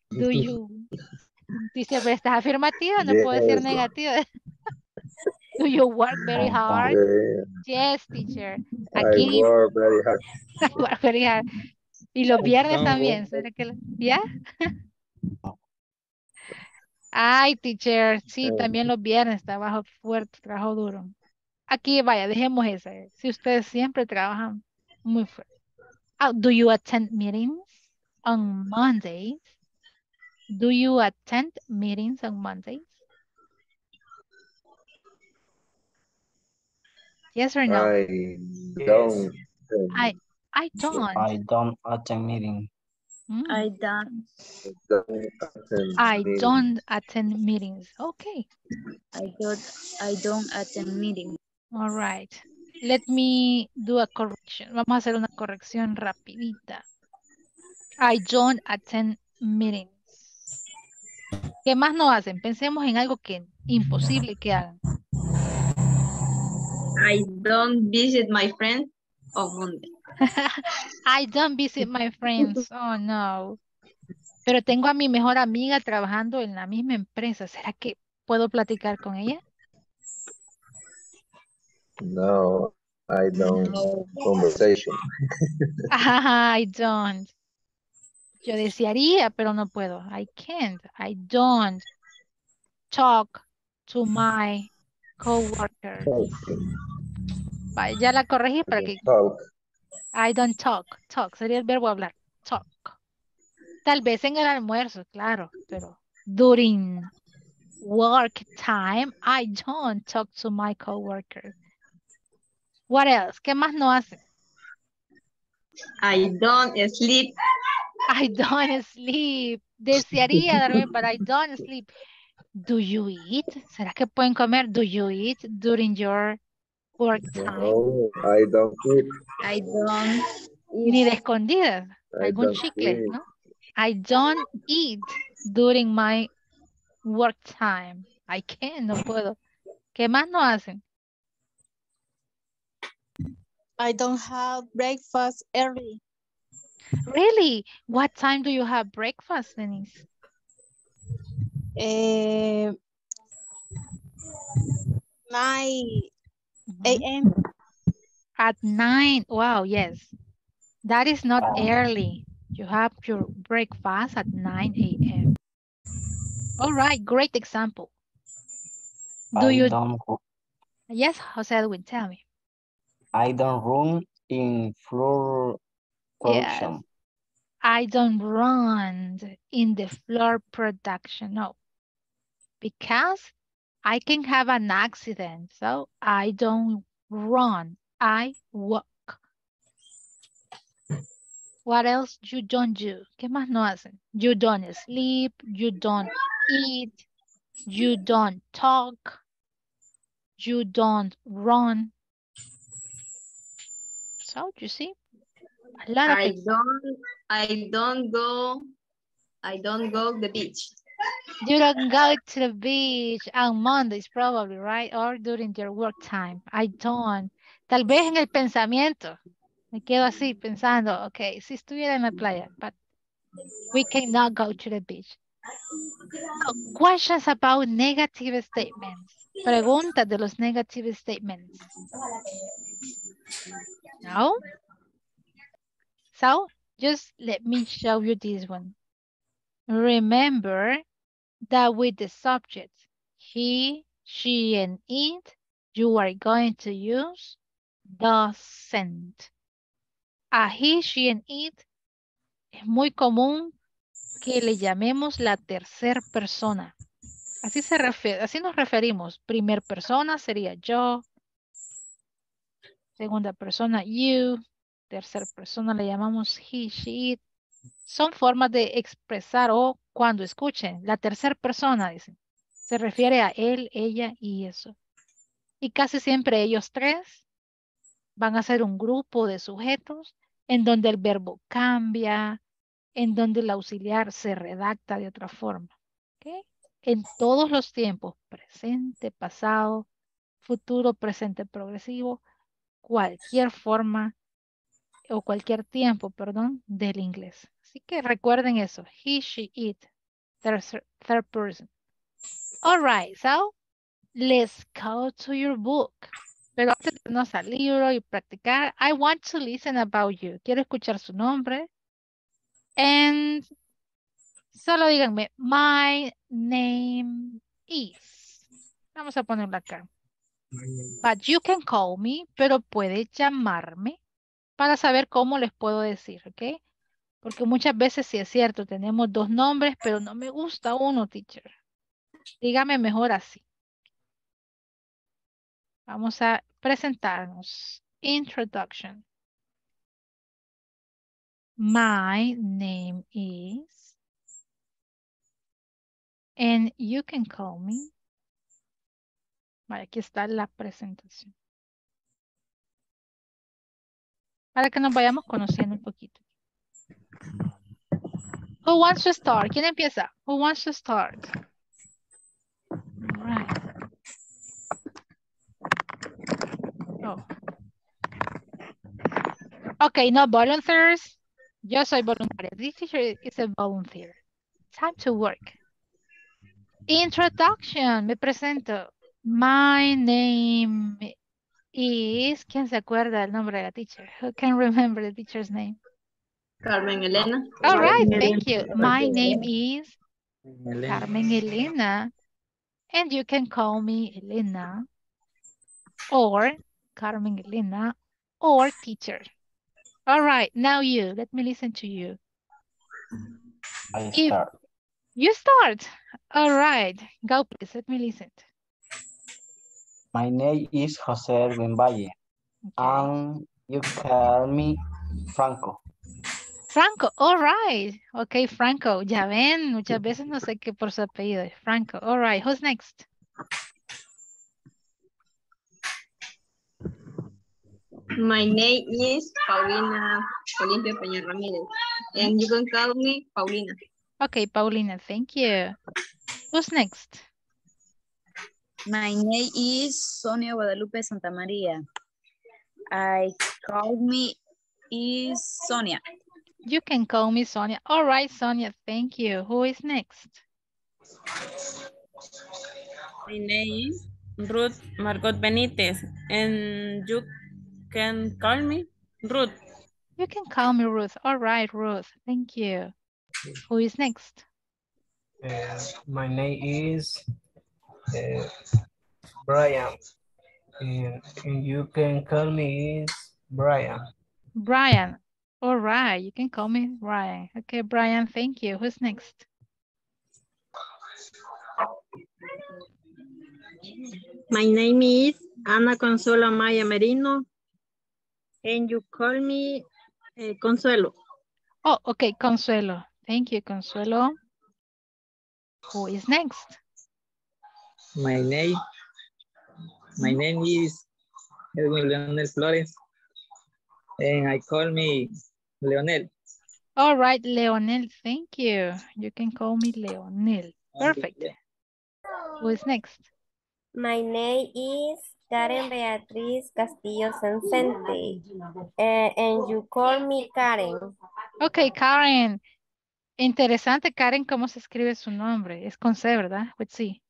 Do you... Dice, pero estás afirmativa, no puedo decir negativa. Do you work very hard? Yeah. Yes, teacher. Aquí. I work very hard. I work very hard. Y los viernes también. ¿Será que ¿ya? Ay, teacher. Sí, también los viernes. Trabajo fuerte, trabajo duro. Aquí, vaya, dejemos esa. Si ustedes siempre trabajan muy fuerte. Do you attend meetings on Mondays? Do you attend meetings on Mondays? Yes or no? I don't attend meetings. I don't attend meetings. Okay. I don't attend meetings. All right. Let me do a correction. Vamos a hacer una corrección rapidita. I don't attend meetings. ¿Qué más no hacen? Pensemos en algo que imposible que hagan. I don't visit my friends on Monday. I don't visit my friends. Oh, no. Pero tengo a mi mejor amiga trabajando en la misma empresa. ¿Será que puedo platicar con ella? No, I don't. Conversation. I don't. Yo desearía, pero no puedo. I can't. I don't talk to my coworkers. Vale, ya la corregí para que... Talk. I don't talk. Talk sería el verbo hablar. Talk. Tal vez en el almuerzo, claro, pero during work time, I don't talk to my coworkers. What else? ¿Qué más no hace? I don't sleep I don't sleep. Desearía dormir, but I don't sleep. Do you eat? ¿Será que pueden comer? Do you eat during your work time? No, I don't eat. I don't eat. Ni de escondidas. Algún chicle, eat. ¿No? I don't eat during my work time. I can't, no puedo. ¿Qué más no hacen? I don't have breakfast early. Really? What time do you have breakfast, Denise? Nine a.m. At 9. Wow, yes. That is not early. You have your breakfast at 9 a.m. All right, great example. Do you? Yes, Jose Edwin, tell me. I don't run in floor production. Yes. I don't run in the floor production. No, because I can have an accident. So I don't run. I walk. What else you don't do? ¿Qué más no hacen? You don't sleep. You don't eat. You don't talk. You don't run. So you see, a lot of things. I don't go to the beach. You don't go to the beach on Mondays probably, right? Or during your work time. I don't. Tal vez en el pensamiento. Me quedo así pensando, okay, si estuviera en la playa, but we cannot go to the beach. So, questions about negative statements. Preguntas de los negative statements. No? So, just let me show you this one. Remember that with the subject, he, she, and it, you are going to use doesn't. A he, she, and it es muy común que le llamemos la tercera persona. Así nos referimos. Primer persona sería yo. Segunda persona, you. Tercera persona le llamamos he, she, it. Son formas de expresar o cuando escuchen. La tercera persona, dicen, se refiere a él, ella y eso. Y casi siempre ellos tres van a ser un grupo de sujetos en donde el verbo cambia, en donde el auxiliar se redacta de otra forma. ¿Okay? En todos los tiempos, presente, pasado, futuro, presente, progresivo, cualquier forma o cualquier tiempo, perdón, del inglés. Así que recuerden eso, he, she, it, third person. All right, so let's go to your book. Pero antes de irnos al libro y practicar, I want to listen about you. Quiero escuchar su nombre. And solo díganme, my name is. Vamos a ponerla acá. But you can call me, pero puede llamarme para saber cómo les puedo decir, ¿ok? Porque muchas veces, sí es cierto, tenemos dos nombres, pero no me gusta uno, teacher. Dígame mejor así. Vamos a presentarnos. Introduction. My name is, and you can call me. Vale, aquí está la presentación. Para que nos vayamos conociendo un poquito. Who wants to start? ¿Quién empieza? Who wants to start? All right. Oh. Okay, no volunteers. Yo soy voluntaria. This teacher is a volunteer. Time to work. Introduction. Me presento. My name is... ¿Quién se acuerda el nombre de la teacher? Who can remember the teacher's name? Carmen Elena. All right, thank you. My name is Carmen Elena. And you can call me Elena or Carmen Elena or teacher. All right, now you. Let me listen to you. I start. You start. All right. Go, please. Let me listen. My name is Jose Edwin Valle. Okay. And you call me Franco. Franco, all right. Ok, Franco, ya ven, muchas veces no sé qué por su apellido es Franco. All right, who's next? My name is Paulina Olimpia Peña Ramírez, and you can call me Paulina. Okay, Paulina, thank you. Who's next? My name is Sonia Guadalupe Santa Maria. I call me is Sonia. You can call me Sonia. All right, Sonia, thank you. Who is next? My name is Ruth Margot Benitez, and you can call me Ruth. You can call me Ruth. All right, Ruth, thank you. Who is next? My name is Brian, and you can call me Brian. Brian, all right, you can call me Brian. Okay, Brian, thank you. Who's next? My name is Ana Consuelo Maya Merino, and you call me Consuelo. Oh, okay, Consuelo. Thank you, Consuelo. Who is next? My name is Edwin Leonel Flores, and I call me Leonel. All right, Leonel, thank you. You can call me Leonel. Perfect. Who is next? My name is Karen Beatriz Castillo Sancente, and you call me Karen. Okay, Karen. Interesante, Karen, cómo se escribe su nombre. Es con C, ¿verdad? With C.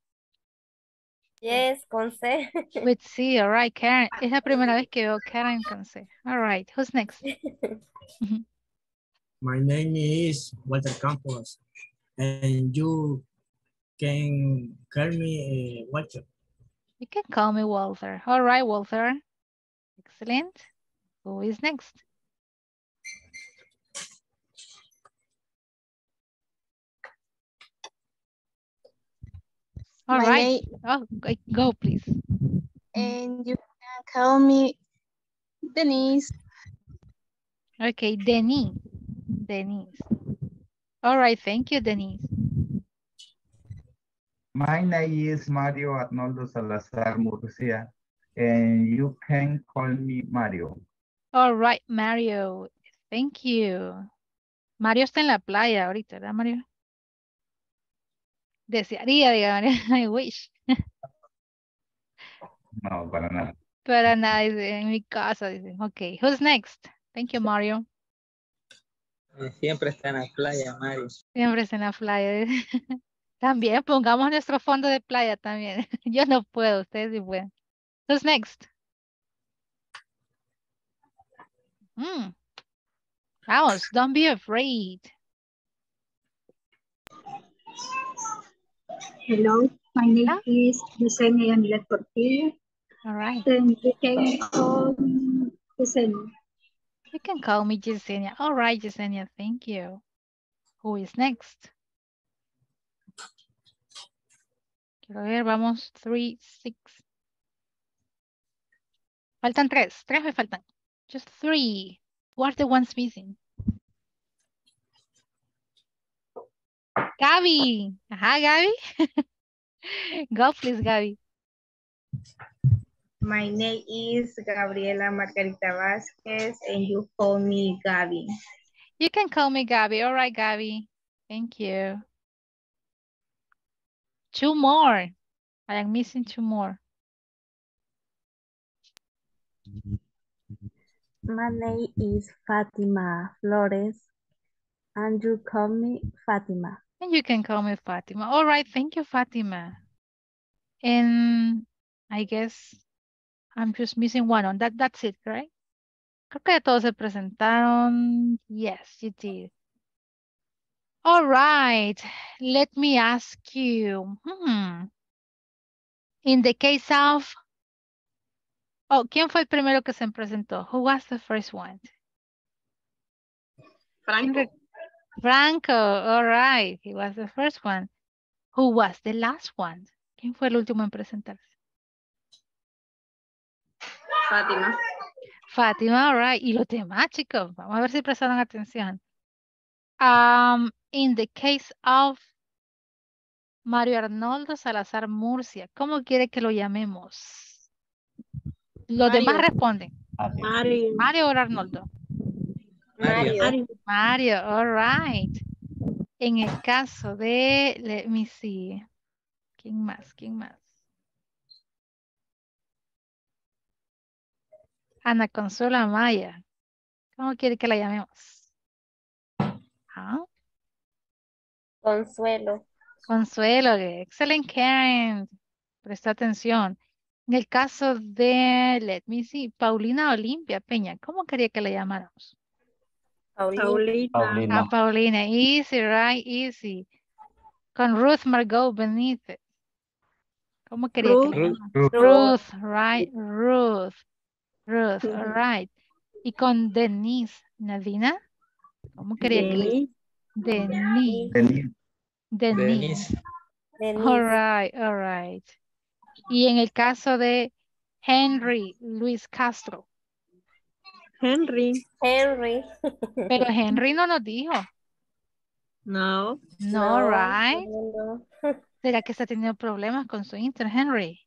Yes, con C. With C, all right, Karen. Es la primera vez que veo Karen con C. All right, who's next? My name is Walter Campos, and you can call me Walter. You can call me Walter. All right, Walter. Excellent. Who is next? All right. Oh, go, please. And you can call me Denise. Okay, Denise. Denise. All right, thank you, Denise. My name is Mario Arnoldo Salazar Murcia, and you can call me Mario. All right, Mario. Thank you. Mario está en la playa ahorita, ¿verdad, Mario? Desearía, digamos, I wish. No, para nada. Para nada, en mi casa, dicen. Ok, who's next? Thank you, Mario. Siempre está en la playa, Mario. Siempre está en la playa. También pongamos nuestro fondo de playa también. Yo no puedo, ustedes sí pueden. Who's next? Vamos, don't be afraid. Hello, my name is Yesenia Yamilet Portillo. All right. Then you can call me Yesenia. You can call me Yesenia. All right, Yesenia, thank you. Who is next? Quiero ver, vamos, 3, 6. Faltan 3 me faltan. Just 3. What are the ones missing? Gaby. Ajá, Gaby. Go, please, Gaby. My name is Gabriela Margarita Vasquez, and you call me Gaby. You can call me Gaby. All right, Gaby. Thank you. 2 more. I am missing 2 more. My name is Fatima Flores, and you call me Fatima. And you can call me Fatima. All right, thank you, Fatima. And I guess I'm just missing one on that. That's it, right? Creo que todos se presentaron. Yes, you did. All right, let me ask you. In the case of... Oh, ¿quién fue el primero que se presentó? Who was the first one? Franco. Franco, all right. He was the first one. Who was the last one? ¿Quién fue el último en presentarse? Fátima. Fátima, all right. Y los demás, chicos. Vamos a ver si prestaron atención. In the case of Mario Arnoldo Salazar Murcia, ¿cómo quiere que lo llamemos? Los Mario. Demás responden. Mario. Mario o Arnoldo. Mario. Mario, all right. En el caso de, let me see, ¿quién más? ¿Quién más? Ana Consuela Maya, ¿cómo quiere que la llamemos? ¿Ah? Consuelo. Consuelo, excellent, Karen. Presta atención. En el caso de, let me see, Paulina Olimpia Peña, ¿cómo quería que la llamáramos? Paulina. Paulina. Ah, Paulina, easy, right, easy. Con Ruth Margot Benítez. ¿Cómo quería que la llamáramos? Ruth, right, Ruth. Ruth, all right. Y con Denise Nadina, ¿cómo quería que le Denise. Denise. All right, y en el caso de Henry Luis Castro. Henry. Henry. Pero Henry no nos dijo. No. No, all right. No. ¿Será que está teniendo problemas con su internet, Henry?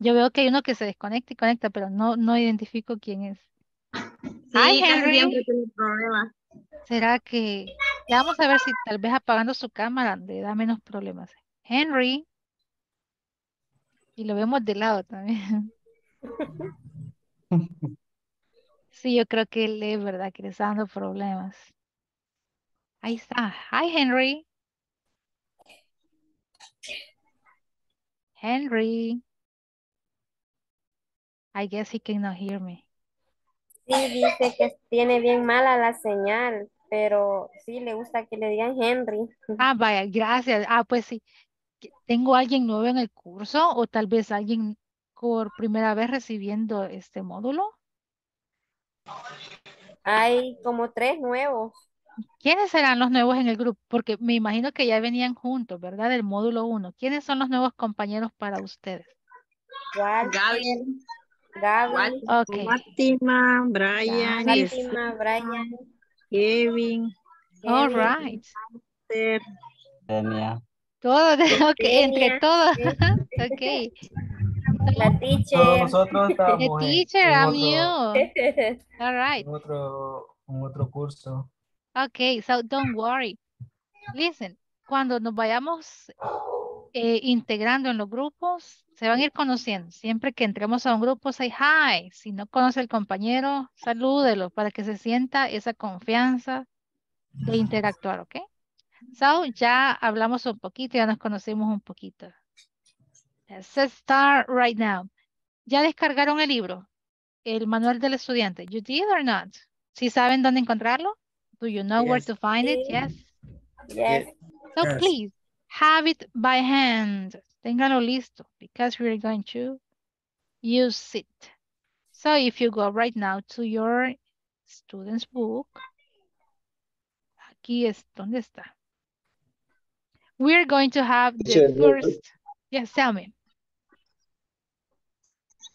Yo veo que hay uno que se desconecta y conecta, pero no identifico quién es. Sí, ay, Henry. Siempre tiene problemas. ¿Será que? Ya vamos a ver si tal vez apagando su cámara le da menos problemas. Henry. Y lo vemos de lado también. Sí, yo creo que él es verdad que le está dando problemas. Ahí está. Hi, Henry. Henry. I guess he cannot hear me. Sí, dice que tiene bien mala la señal, pero sí le gusta que le digan Henry. Ah, vaya, gracias. Ah, pues sí. ¿Tengo alguien nuevo en el curso o tal vez alguien por primera vez recibiendo este módulo? Hay como 3 nuevos. ¿Quiénes serán los nuevos en el grupo? Porque me imagino que ya venían juntos, ¿verdad? Del módulo 1. ¿Quiénes son los nuevos compañeros para ustedes? Gaby. Gaby, okay. Fátima, Brian, Kevin, all right. Todo, okay, entre todos, okay. La teacher. Nosotros estábamos the teacher, I'm you. All right. Un otro curso. Okay, so don't worry. Listen, cuando nos vayamos integrando en los grupos, se van a ir conociendo. Siempre que entremos a un grupo, say hi. Si no conoce el compañero, salúdelo para que se sienta esa confianza de interactuar, ¿ok? So, ya hablamos un poquito, ya nos conocemos un poquito. Let's start right now. ¿Ya descargaron el libro? El manual del estudiante. You did or not? ¿Sí saben dónde encontrarlo? Do you know where to find it? Yes. Yes. So, please. Have it by hand. Téngalo listo, because we're going to use it. So if you go right now to your student's book, aquí es donde está. We're going to have the first. Yes, tell me.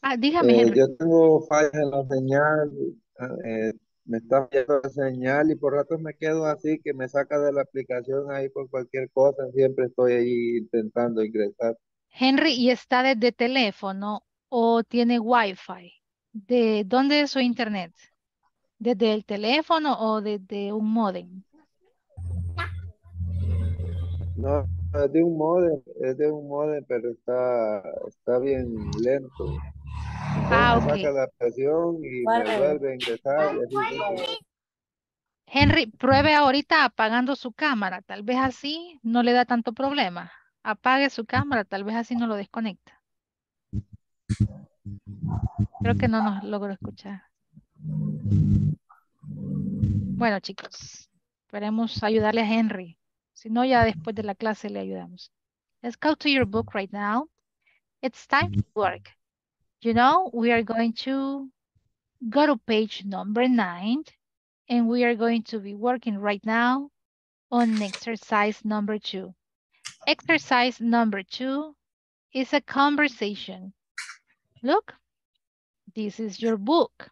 Ah, dígame. Yo tengo fallas en la señal. Me está fallando la señal y por ratos me quedo así que me saca de la aplicación ahí por cualquier cosa. Siempre estoy ahí intentando ingresar. Henry, ¿y está desde teléfono o tiene wifi? ¿De dónde es su internet? ¿Desde el teléfono o desde un módem? No, es de un módem, pero está bien lento. Ah, okay. Saca la presión y me vuelve a ingresar. Henry, pruebe ahorita apagando su cámara. Tal vez así no le da tanto problema. Apague su cámara, tal vez así no lo desconecta. Creo que no nos logro escuchar. Bueno, chicos, esperemos ayudarle a Henry. Si no, ya después de la clase le ayudamos. Let's go to your book right now. It's time to work. You know, we are going to go to page number 9, and we are going to be working right now on exercise number 2. Exercise number 2 is a conversation. Look, this is your book.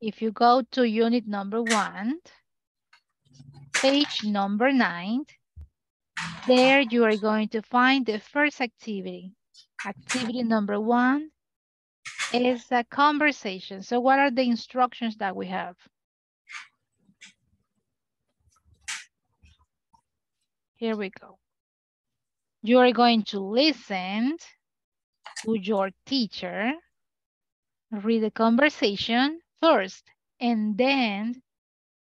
If you go to unit number 1, page number 9, there you are going to find the first activity. Activity number 1 is a conversation. So what are the instructions that we have? Here we go. You are going to listen to your teacher, read the conversation first, and then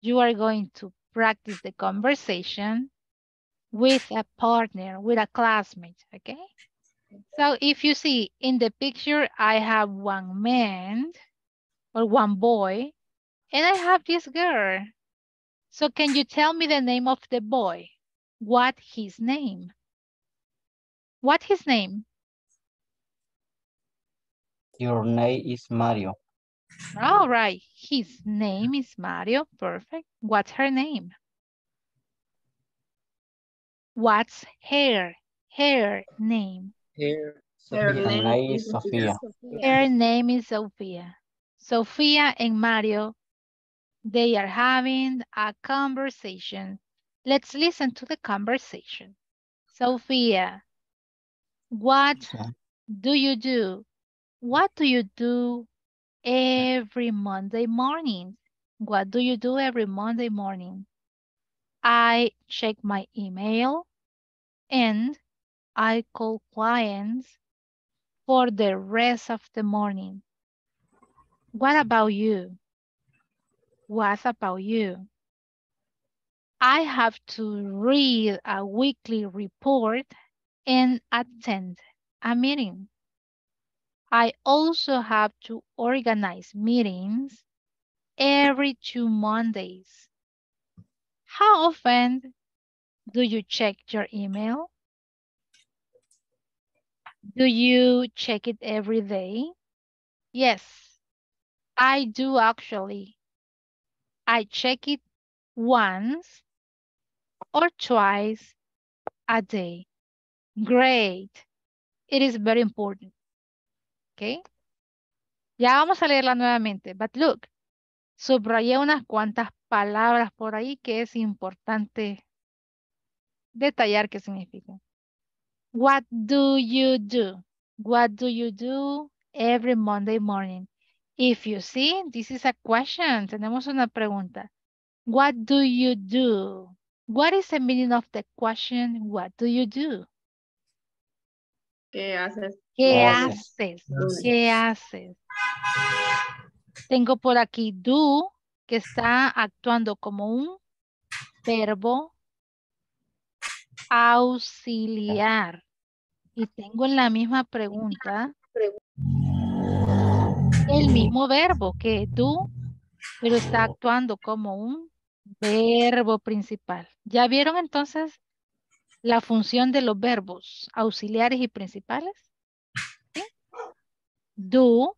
you are going to practice the conversation with a partner, with a classmate, okay? So if you see in the picture, I have one man or one boy, and I have this girl. So can you tell me the name of the boy? What's his name? What's his name? Your name is Mario. All right, his name is Mario, perfect. What's her name? What's her name? Her name is Sofia. Sofia and Mario, they are having a conversation. Let's listen to the conversation. Sofia, what do you do? What do you do every Monday morning? What do you do every Monday morning? I check my email and I call clients for the rest of the morning. What about you? What about you? I have to read a weekly report and attend a meeting. I also have to organize meetings every 2 Mondays. How often do you check your email? Do you check it every day? Yes, I do actually. I check it once or twice a day. Great. It is very important. Okay. Ya vamos a leerla nuevamente. But look, subrayé unas cuantas palabras por ahí que es importante detallar qué significa. What do you do? What do you do every Monday morning? If you see, this is a question. Tenemos una pregunta. What do you do? What is the meaning of the question? What do you do? ¿Qué haces? ¿Qué haces? ¿Qué haces? Tengo por aquí do, que está actuando como un verbo auxiliar. Y tengo en la misma pregunta el mismo verbo que do, pero está actuando como un verbo principal. ¿Ya vieron entonces la función de los verbos auxiliares y principales? ¿Sí? Do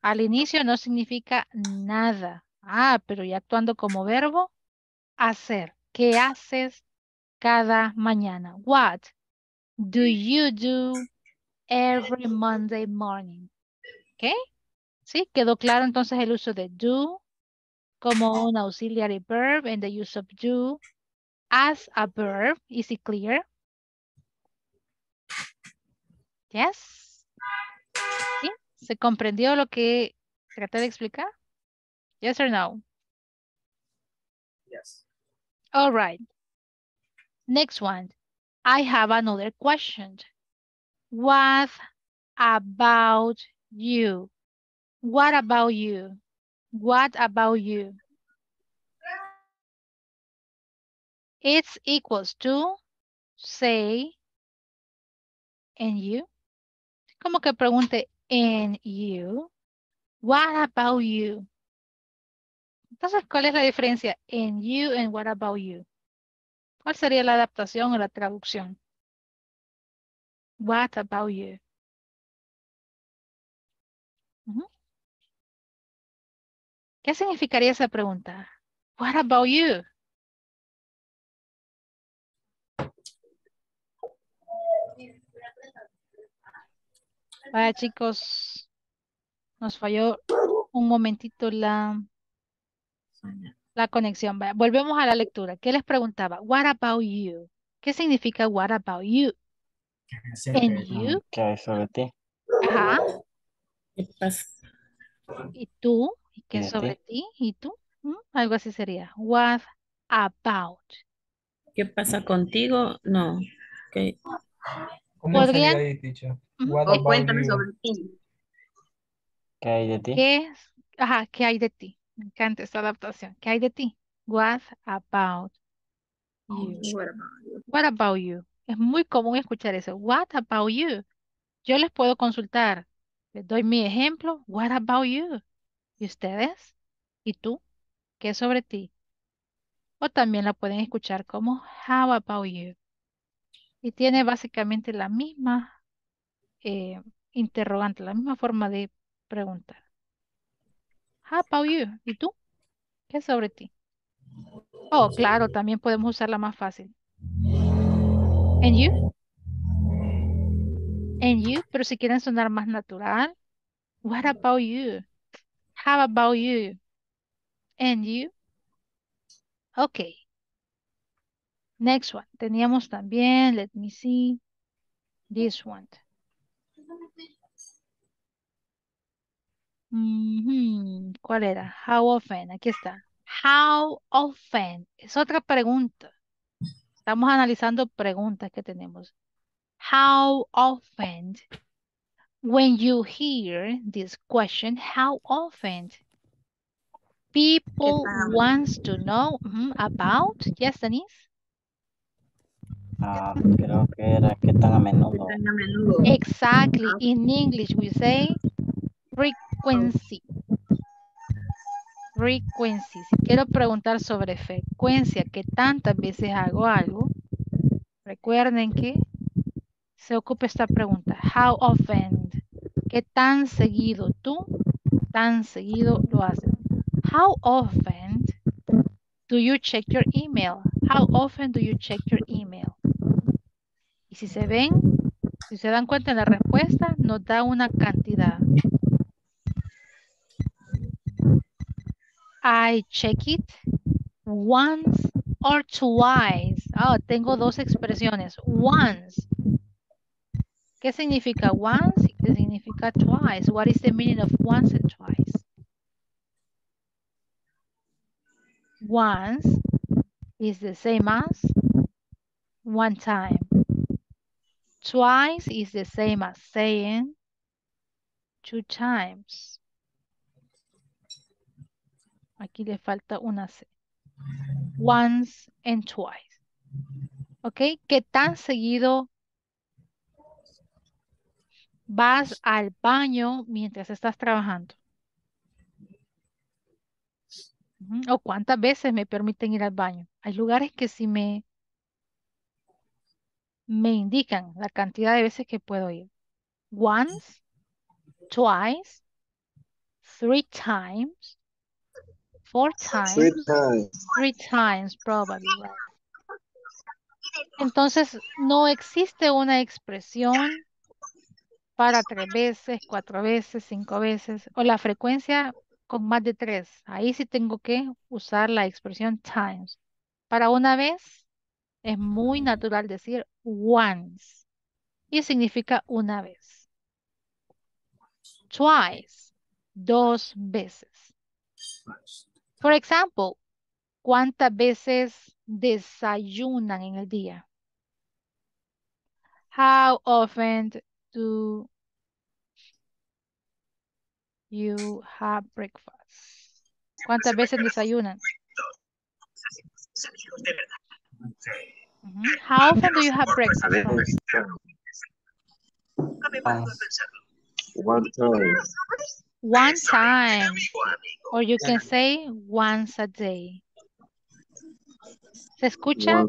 al inicio no significa nada. Ah, pero ya actuando como verbo, hacer. ¿Qué haces cada mañana? What do you do every Monday morning? ¿Ok? ¿Sí? ¿Quedó claro entonces el uso de do como un auxiliary verb and the use of do as a verb? Is it clear? Yes. ¿Sí? ¿Se comprendió lo que traté de explicar? Yes or no? Yes. All right. Next one. I have another question. What about you? What about you? What about you? It's equals to say and you. Como que pregunte and you. What about you? Entonces, ¿cuál es la diferencia en you and what about you? ¿Cuál sería la adaptación o la traducción? What about you? ¿Qué significaría esa pregunta? What about you? Vaya, chicos, nos falló un momentito la conexión. Vaya, volvemos a la lectura. ¿Qué les preguntaba? What about you? ¿Qué significa what about you? And you. ¿Qué hay sobre ti? Ajá. ¿Y tú? ¿Y qué sobre ti? ¿Y tú? ¿Mm? Algo así sería. What about? ¿Qué pasa contigo? No. Okay. ¿Cómo sería ahí, teacher? What cuéntame you? Sobre ti. ¿Qué hay de ti? ¿Qué hay de ti? Me encanta esta adaptación. ¿Qué hay de ti? What about you? What about you? Es muy común escuchar eso. What about you? Yo les puedo consultar. Les doy mi ejemplo. What about you? ¿Y ustedes? ¿Y tú? ¿Qué sobre ti? O también la pueden escuchar como how about you. Y tiene básicamente la misma interrogante, la misma forma de preguntar. How about you? ¿Y tú? ¿Qué sobre ti? Oh, claro, también podemos usarla más fácil. ¿And you? ¿And you? Pero si quieren sonar más natural. What about you? How about you? ¿And you? Ok. Next one. Teníamos también, let me see, this one. ¿Cuál era? How often. Aquí está. How often. Es otra pregunta. Estamos analizando preguntas que tenemos. How often. When you hear this question, how often people wants to know about. Yes, Denise. Creo que era que tan a menudo. Exactly. In English we say frequency. Frequency. Si quiero preguntar sobre frecuencia, que tantas veces hago algo, recuerden que se ocupa esta pregunta. How often. ¿Qué tan seguido tú, tan seguido lo haces? How often do you check your email? How often do you check your email? Y si se ven, si se dan cuenta en la respuesta, nos da una cantidad. I check it once or twice. Tengo dos expresiones. Once. ¿Qué significa once? ¿Qué significa twice? What is the meaning of once and twice? Once is the same as one time. Twice is the same as saying two times. Aquí le falta una C. Once and twice. ¿Ok? ¿Qué tan seguido vas al baño mientras estás trabajando? ¿O cuántas veces me permiten ir al baño? Hay lugares que sí me indican la cantidad de veces que puedo ir. Once, twice, three times, four times, three times probably. Entonces no existe una expresión para 3 veces, 4 veces, 5 veces o la frecuencia con más de 3. Ahí sí tengo que usar la expresión times. Para una vez es muy natural decir once y significa una vez. Twice, 2 veces. Por ejemplo, ¿cuántas veces desayunan en el día? How often do you have breakfast? ¿Cuántas veces desayunan? How often do you have breakfast? One time. Or you can say once a day. ¿Se escucha?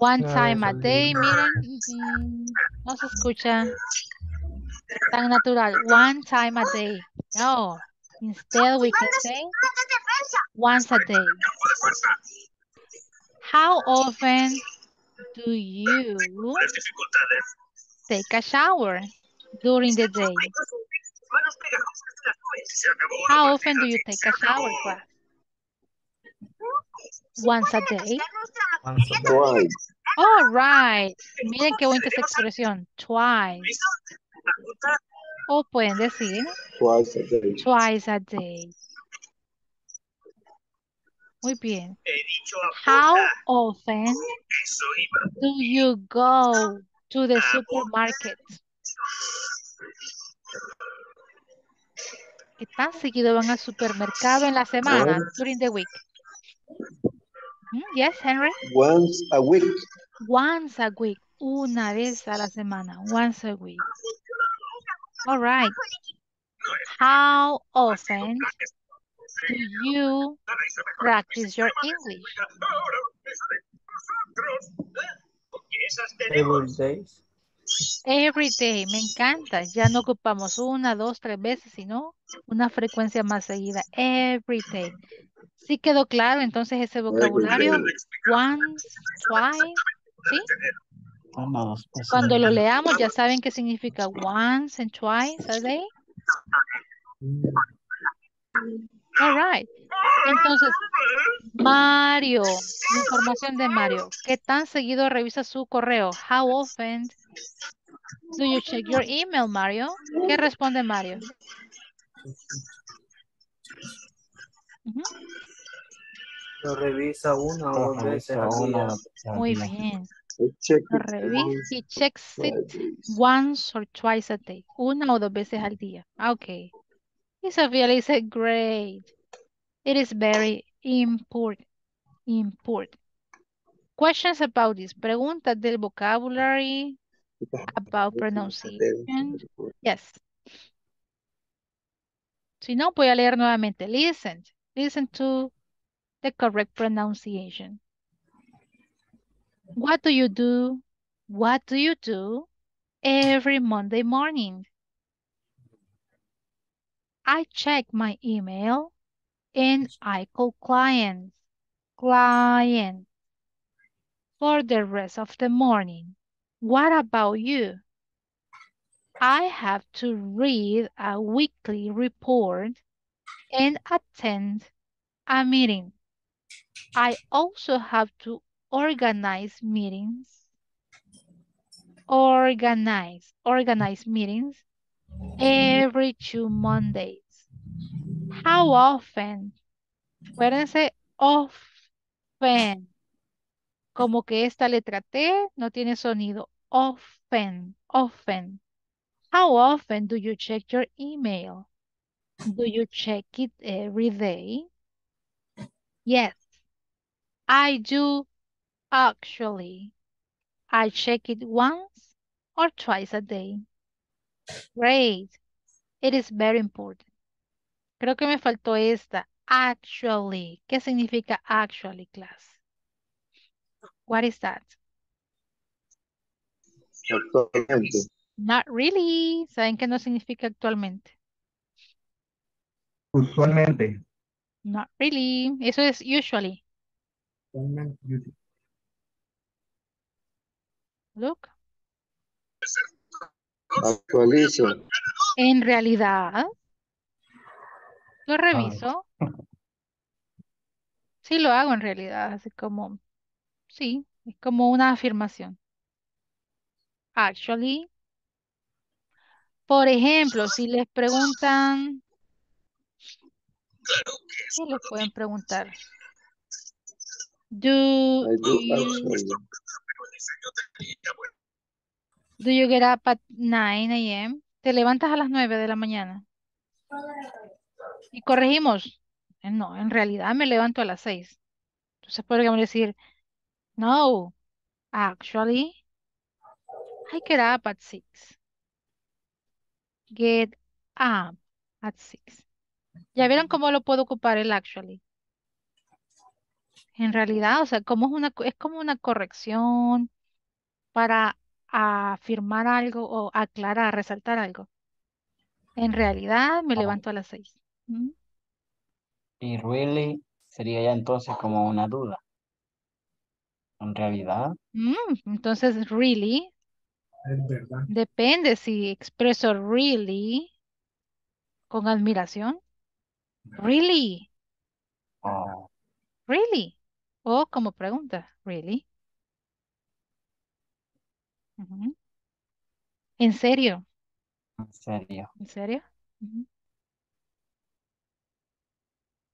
One time a day, miren. No se escucha tan natural. One time a day. No. Instead we can say once a day. How often do you take a shower during the day? How often do you take a shower, class? Once a day. Once a day. All right. Miren qué bonita esa expresión. Twice. O pueden decir twice a day. Twice a day. Muy bien. How often do you go to the supermarket? ¿Qué tan seguido van al supermercado en la semana? During the week. Yes, Henry. Once a week. Once a week. Una vez a la semana. Once a week. All right. How often do you practice your English? Every day. Every day. Me encanta. Ya no ocupamos una, dos, tres veces, sino una frecuencia más seguida. Every day. ¿Sí quedó claro entonces ese vocabulario? Once, twice, ¿sí? Cuando lo leamos ya saben qué significa once and twice a day. All right. Entonces, Mario, información de Mario. ¿Qué tan seguido revisa su correo? How often do you check your email, Mario? ¿Qué responde Mario? Lo revisa una o dos veces al día. Muy bien. Lo revisa y checks it once or twice a day. Una o dos veces al día. Ok. Y Sofía le dice, great. It is very important. Important. Questions about this. Preguntas del vocabulary. About pronunciation. Yes. Si no, voy a leer nuevamente. Listen. Listen to the correct pronunciation. What do you do? What do you do every Monday morning? I check my email and I call clients. Client. For the rest of the morning. What about you? I have to read a weekly report and attend a meeting. I also have to organize meetings. Organize meetings every two Mondays. How often? Acuérdense, often. Como que esta letra T no tiene sonido. Often, often. How often do you check your email? Do you check it every day? Yes, I do actually. I check it once or twice a day. Great. It is very important. Creo que me faltó esta. Actually. ¿Qué significa actually, class? What is that? Actualmente. Not really. ¿Saben qué no significa actualmente? Usualmente. Not really. Eso es usually. Look. Actualizo. En realidad. Lo reviso. Ay. Sí lo hago en realidad. Así como. Sí. Es como una afirmación. Actually. Por ejemplo, si les preguntan. ¿Qué les pueden preguntar? Do you get up at 9 a.m.? ¿Te levantas a las 9 de la mañana? Y corregimos. No, en realidad me levanto a las 6. Entonces podríamos decir, no, actually, I get up at 6. Get up at 6. ¿Ya vieron cómo lo puedo ocupar el actually? En realidad, o sea, como es como una corrección para afirmar algo o aclarar, resaltar algo. En realidad, me levanto a las 6. ¿Mm? Y really sería ya entonces como una duda. En realidad. Entonces, really. Es verdad. Depende si expreso really con admiración Really? Oh. Really? O como pregunta, really? Ujú. ¿En serio? En serio. ¿En serio? Ujú.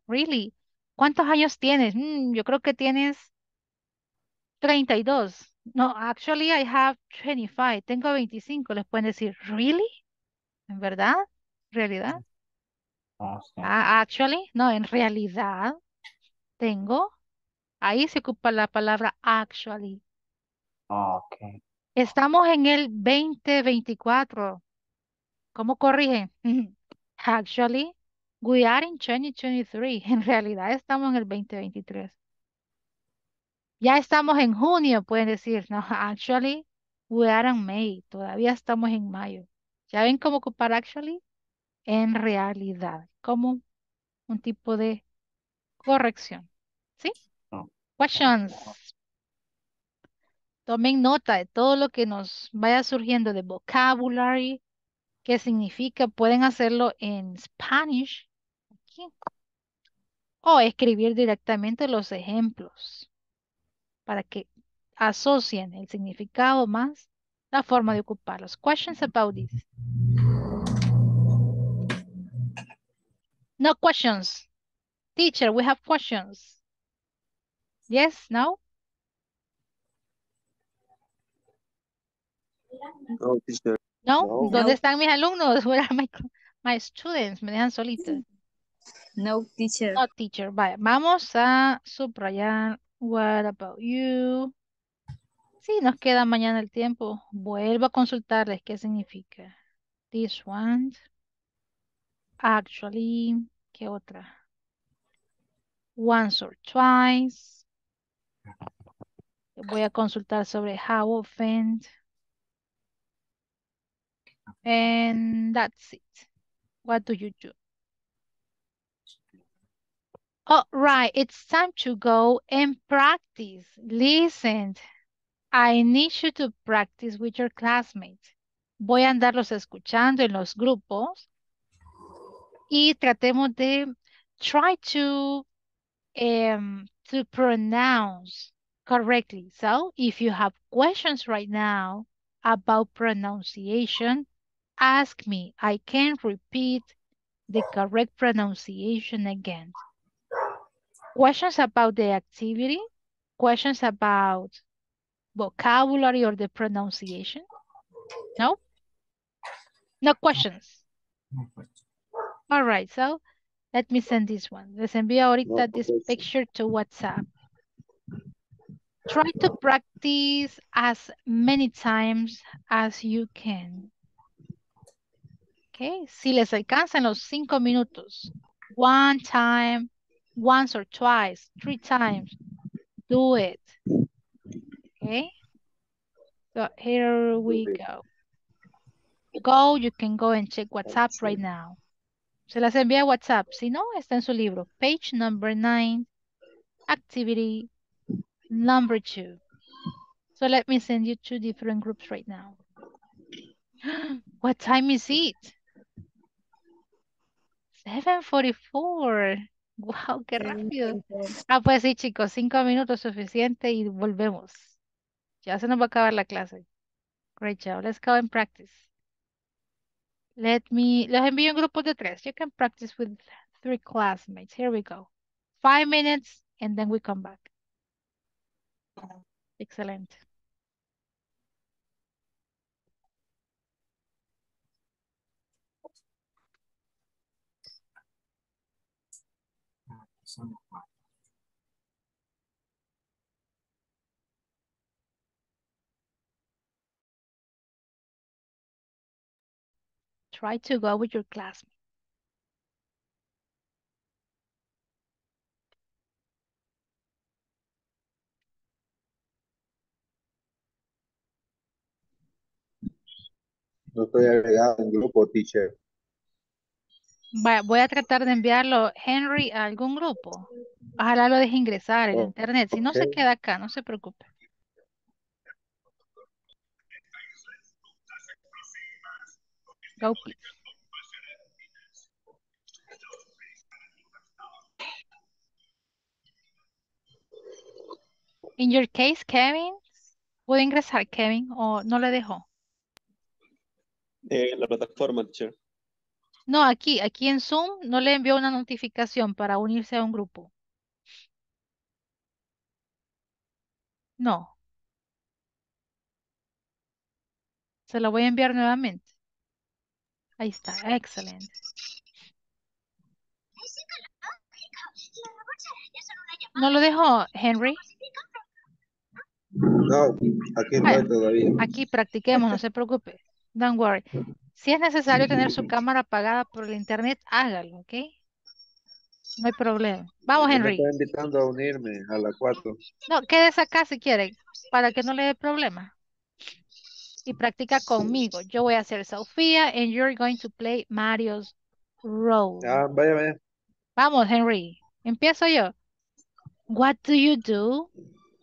Really? ¿Cuántos años tienes? Yo creo que tienes 32. No, actually I have 25. Tengo 25. Les pueden decir, really? ¿En verdad? ¿Realidad? Oh, sí. Ah, actually, no, en realidad tengo. Ahí se ocupa la palabra actually. Ok. Estamos en el 2024. ¿Cómo corrigen? Actually, we are in 2023. En realidad estamos en el 2023. Ya estamos en junio, pueden decir. No, actually, we are in May. Todavía estamos en mayo. ¿Ya ven cómo ocupar actually? En realidad, como un tipo de corrección. ¿Sí? Oh. Questions. Tomen nota de todo lo que nos vaya surgiendo de vocabulary. ¿Qué significa? Pueden hacerlo en Spanish. Aquí. O escribir directamente los ejemplos. Para que asocien el significado más la forma de ocuparlos. Questions about this. No questions. Teacher, we have questions. Yes, no? No, teacher. No? ¿Dónde están mis alumnos? Where are my students? Me dejan solita. No, teacher. No, teacher. Vaya, vamos a subrayar. What about you? Sí, nos queda mañana el tiempo. Vuelvo a consultarles qué significa. This one. Actually. ¿Qué otra? Once or twice. Voy a consultar sobre how often. And that's it. What do you do? All right, it's time to go and practice. Listen, I need you to practice with your classmates. Voy a andarlos escuchando en los grupos y tratemos de try to pronounce correctly. So if you have questions right now about pronunciation, ask me. I can repeat the correct pronunciation again. Questions about the activity, questions about vocabulary or the pronunciation? No? No questions. No questions. All right, so let me send this one. Les envío ahorita this picture to WhatsApp. Try to practice as many times as you can. Okay, si les alcanzan los 5 minutos. One time, once or twice, 3 times. Do it. Okay, so here we go. Go, you can go and check WhatsApp right now. Se las envía WhatsApp. Si no, está en su libro. Page number 9, activity number 2. So let me send you 2 different groups right now. What time is it? 7:44. Wow, qué rápido. Ah, pues sí, chicos, 5 minutos suficiente y volvemos. Ya se nos va a acabar la clase. Great job. Let's go and practice. Los envío en grupos de 3. You can practice with 3 classmates. Here we go. 5 minutes and then we come back. Excelente. Try to go with your classmates. No estoy agregado en grupo, teacher. Voy a tratar de enviarlo, Henry, a algún grupo. Ojalá lo deje ingresar en internet. Si no se queda acá, no se preocupe. Go, please. In your case, Kevin. ¿Puede ingresar Kevin o no le dejó? La plataforma, teacher. No, aquí en Zoom no le envió una notificación para unirse a un grupo. No. Se la voy a enviar nuevamente. Ahí está, excelente. ¿No lo dejó, Henry? No, aquí no hay todavía. Aquí practiquemos, no se preocupe. Don't worry. Si es necesario tener su cámara apagada por el internet, hágalo, ¿ok? No hay problema. Vamos, Henry. Me está invitando a unirme a las 4. No, quédese acá si quiere, para que no le dé problema. Y practica conmigo. Yo voy a ser Sofía and you're going to play Mario's role. Ah, vaya, vaya. Vamos, Henry. Empiezo yo. What do you do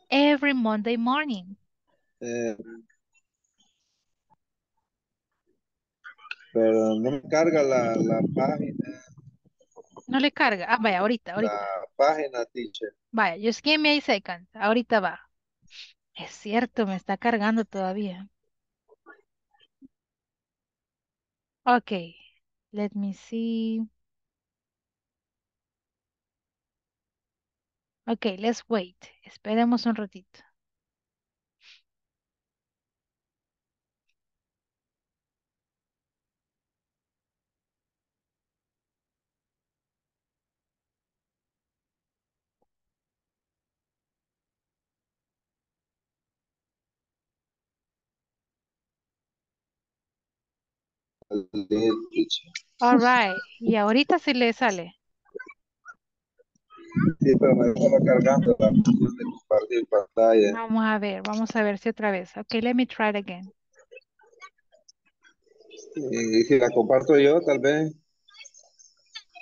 every Monday morning? Pero no me carga la página. No le carga. Ah, vaya, ahorita. La página, teacher. Vaya, just give me a second. Ahorita va. Es cierto, me está cargando todavía. Ok, let me see. Ok, let's wait. Esperemos un ratito. All right. Y ahorita sí le sale. Sí, pero me estaba cargando la función de compartir pantalla. Vamos a ver si otra vez. Ok, let me try it again. Y si la comparto yo, tal vez.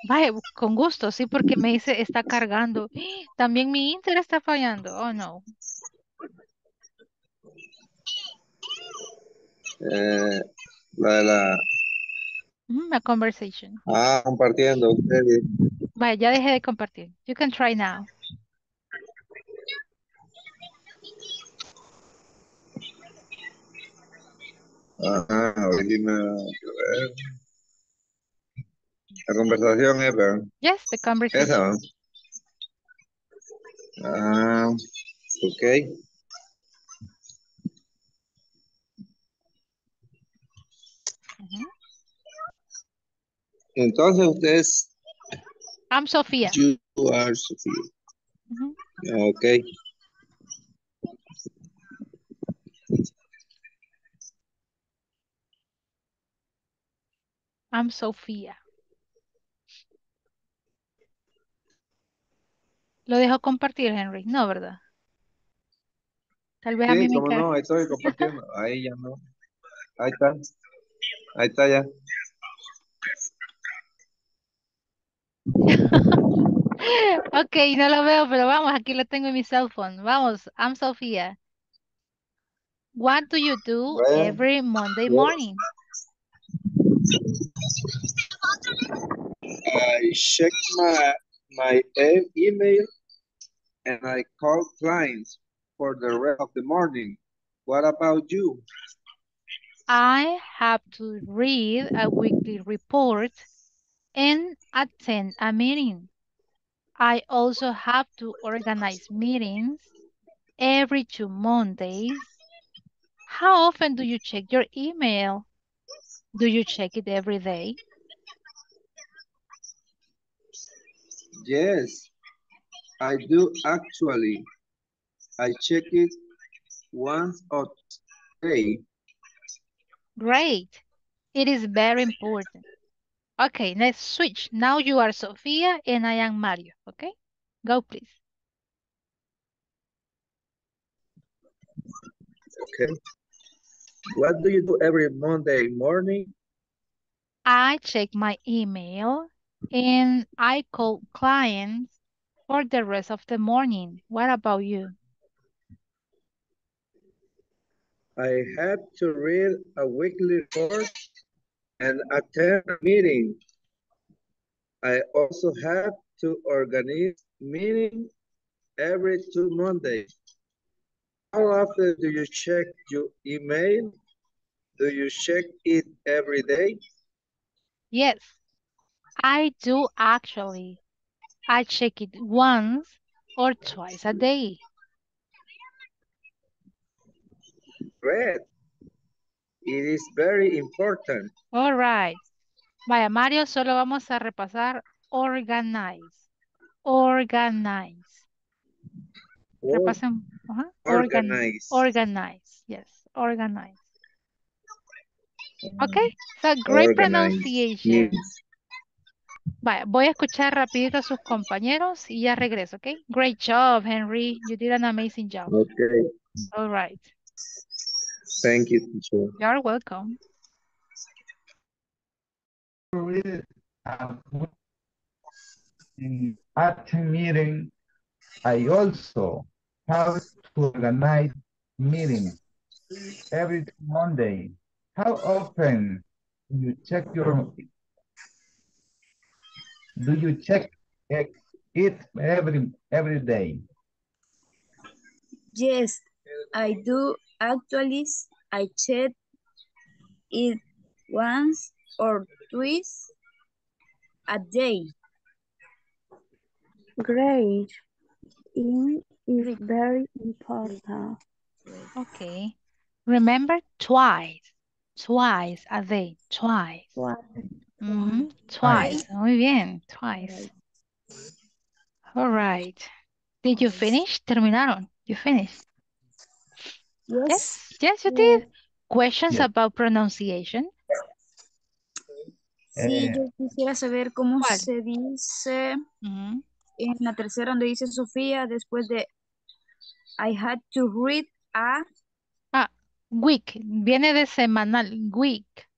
Vaya, con gusto, sí, porque me dice está cargando. También mi internet está fallando. Oh, no. La conversation. Ah, compartiendo ustedes. Vaya, ya dejé de compartir. You can try now. Ah, la conversación, ¿verdad? Yes, the conversation. Esa. Ah, okay. Entonces ustedes... I'm Sofía. You are Sofía. Ok. I'm Sofía. Lo dejo compartir, Henry. No, ¿verdad? Tal vez sí, a mí me... No, ahí estoy compartiendo. Ahí ya no. Ahí está. Ahí está ya. Ok, no lo veo, pero vamos, aquí lo tengo en mi cell phone. Vamos, I'm Sofía. What do you do every Monday morning? I check my email and I call clients for the rest of the morning. What about you? I have to read a weekly report and attend a meeting. I also have to organize meetings every 2 Mondays. How often do you check your email? Do you check it every day? Yes, I do actually. I check it once a day. Great. It is very important. Okay, let's switch. Now you are Sofía and I am Mario. Okay, go please. Okay. What do you do every Monday morning? I check my email and I call clients for the rest of the morning. What about you? I have to read a weekly report and attend a meeting. I also have to organize meetings every 2 Mondays. How often do you check your email? Do you check it every day? Yes, I do actually. I check it once or twice a day. Great. It is very important. All right. Vaya, Mario, solo vamos a repasar organize. Organize. Repasen. Uh-huh. Organize. Organize. Yes, organize. Okay, so great organize. Pronunciation. Yes. Vaya, voy a escuchar rapidito a sus compañeros y ya regreso, ¿ok? Great job, Henry. You did an amazing job. Okay. All right. Thank you, teacher. You're welcome. At the meeting, I also have to organize meetings every Monday. How often do you check your? Do you check it every day? Yes, I do. Actually, I check it once or twice a day. Great. It is very important. Okay. Remember twice. Twice a day. Twice. Twice. Mm-hmm. Twice. Muy bien. Twice. All right. Did you finish? Terminaron. You finished. Yes. Yes, you did. Questions about pronunciation. Sí, yo quisiera saber cómo se dice en la tercera donde dice Sofía después de I had to read a week. Viene de semanal. Week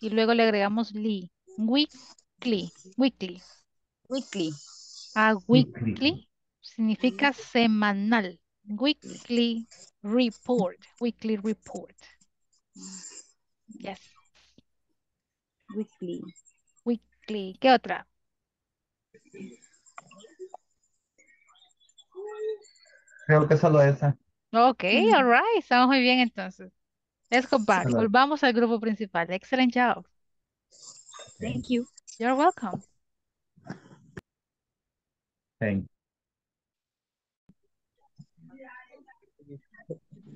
y luego le agregamos li. Weekly. Weekly significa semanal. Weekly report. Yes. Weekly. ¿Qué otra? Creo que solo esa. Ok, all right. Estamos muy bien entonces. Let's go back. Volvamos al grupo principal. Excellent job. Thank you. You're welcome. Thank you.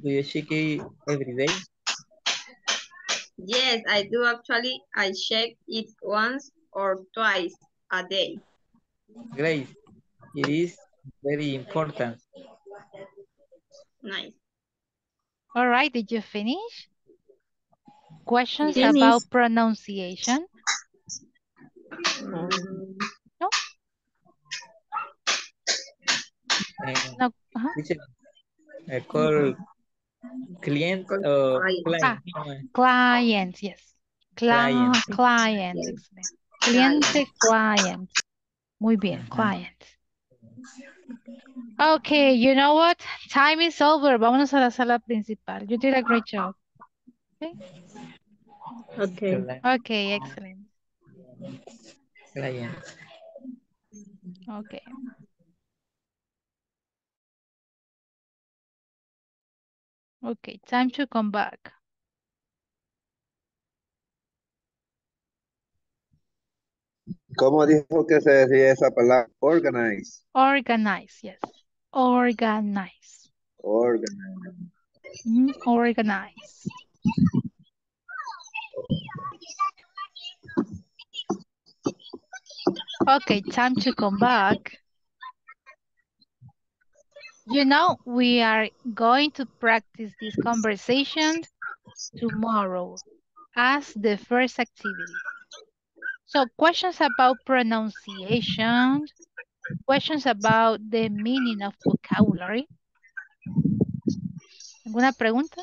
Do you check it every day? Yes, I do actually. I check it once or twice a day. Great. It is very important. Nice. All right, did you finish? Questions about pronunciation? No? No. I call client or client? Client, yes. Client. Cliente, client. Muy bien, client. Okay, you know what? Time is over. Vámonos a la sala principal. You did a great job. Okay, excellent. Client. Okay. Okay, time to come back. ¿Cómo dijo que se decía esa palabra? Organize. Organize, yes. Organize. Organize. Organize. Okay, time to come back. You know, we are going to practice this conversation tomorrow as the first activity. So questions about pronunciation, questions about the meaning of vocabulary. ¿Alguna pregunta?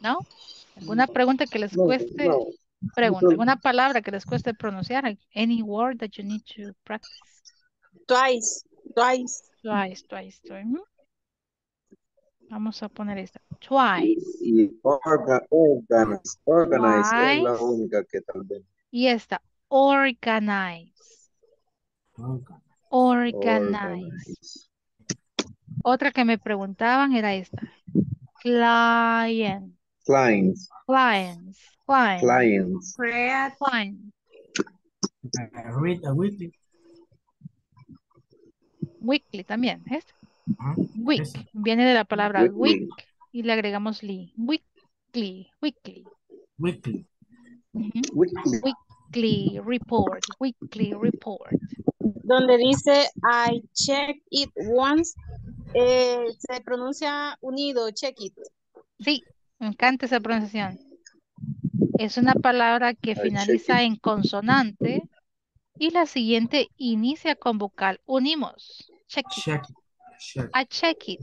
¿No? ¿Alguna pregunta que les cueste? No. Pregunta, ¿alguna palabra que les cueste pronunciar? Any word that you need to practice? Twice. Vamos a poner esta. Twice. Y organize es la única que tal vez. Y esta, organize. Organize. Otra que me preguntaban era esta. Client. Clients. Clients. Clients. Create. Read a weekly. Weekly también, ¿es? Week. Viene de la palabra weekly. Week y le agregamos ly. Weekly. Weekly. Weekly. Weekly. Weekly report. Weekly report. Donde dice I check it once, se pronuncia unido, check it. Sí, me encanta esa pronunciación. Es una palabra que finaliza en consonante y la siguiente inicia con vocal. Unimos. Check it. Check it. Check. I check it.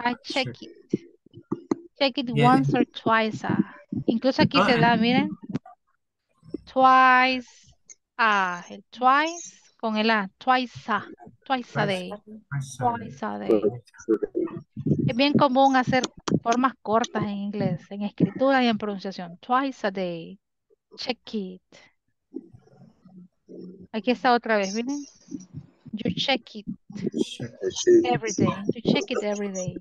I check, check it. Check it yeah. once or twice. Incluso aquí se da, miren. Twice. El twice con el a. Twice a. Twice a day. Twice a day. Es bien común hacer formas cortas en inglés, en escritura y en pronunciación. Twice a day. Check it. Aquí está otra vez, miren. You check it every day. You check it every day.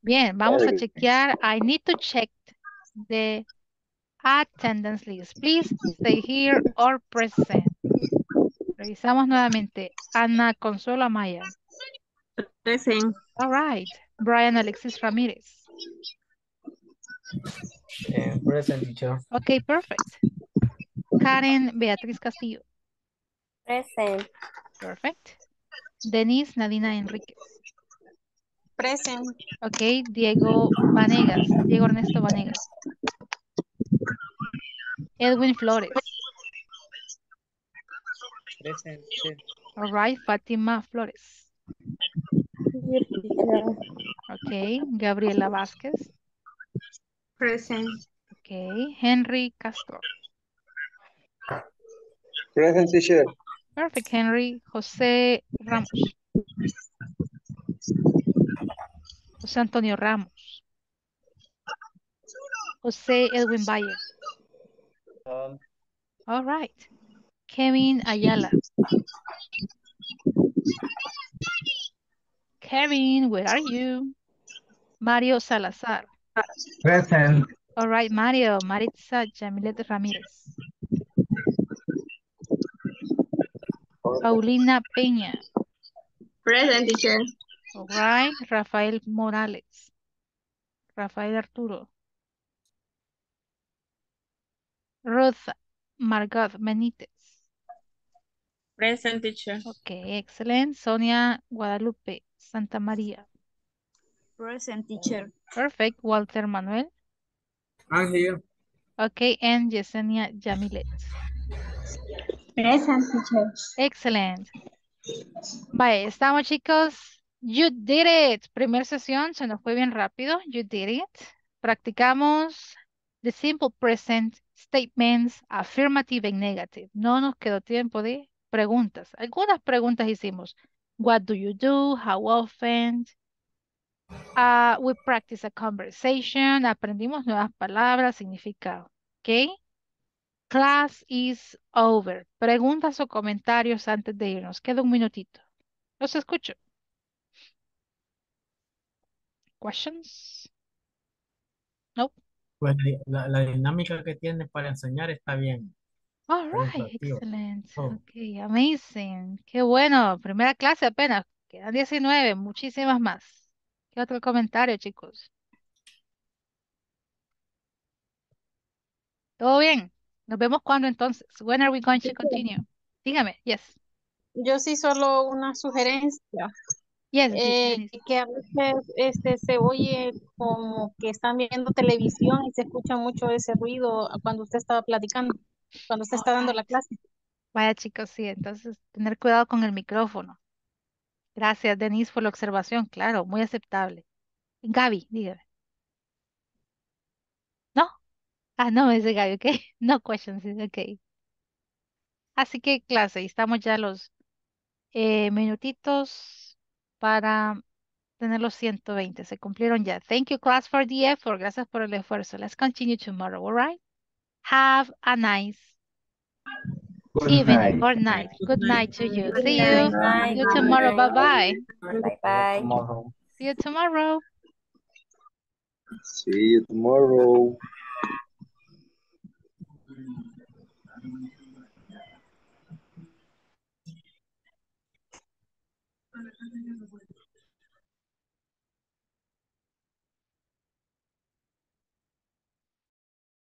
Bien, vamos a chequear. I need to check the attendance list. Please stay here or present. Revisamos nuevamente. Ana Consuelo Amaya. Present. All right. Brian Alexis Ramirez. Present, teacher. Okay, perfect. Karen Beatriz Castillo. Present. Perfect. Denise Nadina Enriquez. Present. Okay, Diego Vanegas. Diego Ernesto Vanegas. Edwin Flores. Present. All right, Fátima Flores. Okay, Gabriela Vázquez. Present. Okay, Henry Castro. Present, teacher. Perfect, Henry. José Ramos. José Antonio Ramos. José Edwin Valle. All right. Kevin Ayala. Kevin, where are you? Mario Salazar. Present. All right, Mario. Maritza Jamilet Ramírez. Paulina Peña. Present, teacher. All right. Rafael Morales. Rafael Arturo. Ruth Margot Benítez. Present, teacher. Okay, excellent. Sonia Guadalupe Santa María. Present, teacher. Perfect. Walter Manuel. I'm here. Okay, and Yesenia Jamilet. Present, teacher. Excellent. Vale, estamos, chicos. You did it. Primera sesión, se nos fue bien rápido. You did it. Practicamos the simple present statements, affirmative and negative. No nos quedó tiempo de preguntas. Algunas preguntas hicimos. What do you do? How often? We practice a conversation. Aprendimos nuevas palabras, significado. ¿Ok? Class is over. Preguntas o comentarios antes de irnos. Queda un minutito. Los escucho. Questions? No. Pues la dinámica que tiene para enseñar está bien. All right, excelente. Oh. Ok, amazing. Qué bueno. Primera clase apenas. Quedan 19, muchísimas más. ¿Qué otro comentario, chicos? ¿Todo bien? ¿Nos vemos cuándo entonces? When are we going to continue? Dígame, yes. Yo sí solo una sugerencia. Yes, que a veces se oye como que están viendo televisión y se escucha mucho ese ruido cuando usted estaba platicando, cuando usted está dando la clase. Vaya, chicos, sí, entonces tener cuidado con el micrófono. Gracias, Denise, por la observación, claro, muy aceptable. Gaby, dígame. ¿No? Ah, no, es de Gaby, ok. No questions, ok. Así que clase, estamos ya los minutitos para tener los 120. Se cumplieron ya. Thank you, class, for the effort. Gracias por el esfuerzo. Let's continue tomorrow, all right? Have a nice evening or night. Good night to you. See you. See you tomorrow. Bye-bye. Bye-bye. See you tomorrow. See you tomorrow.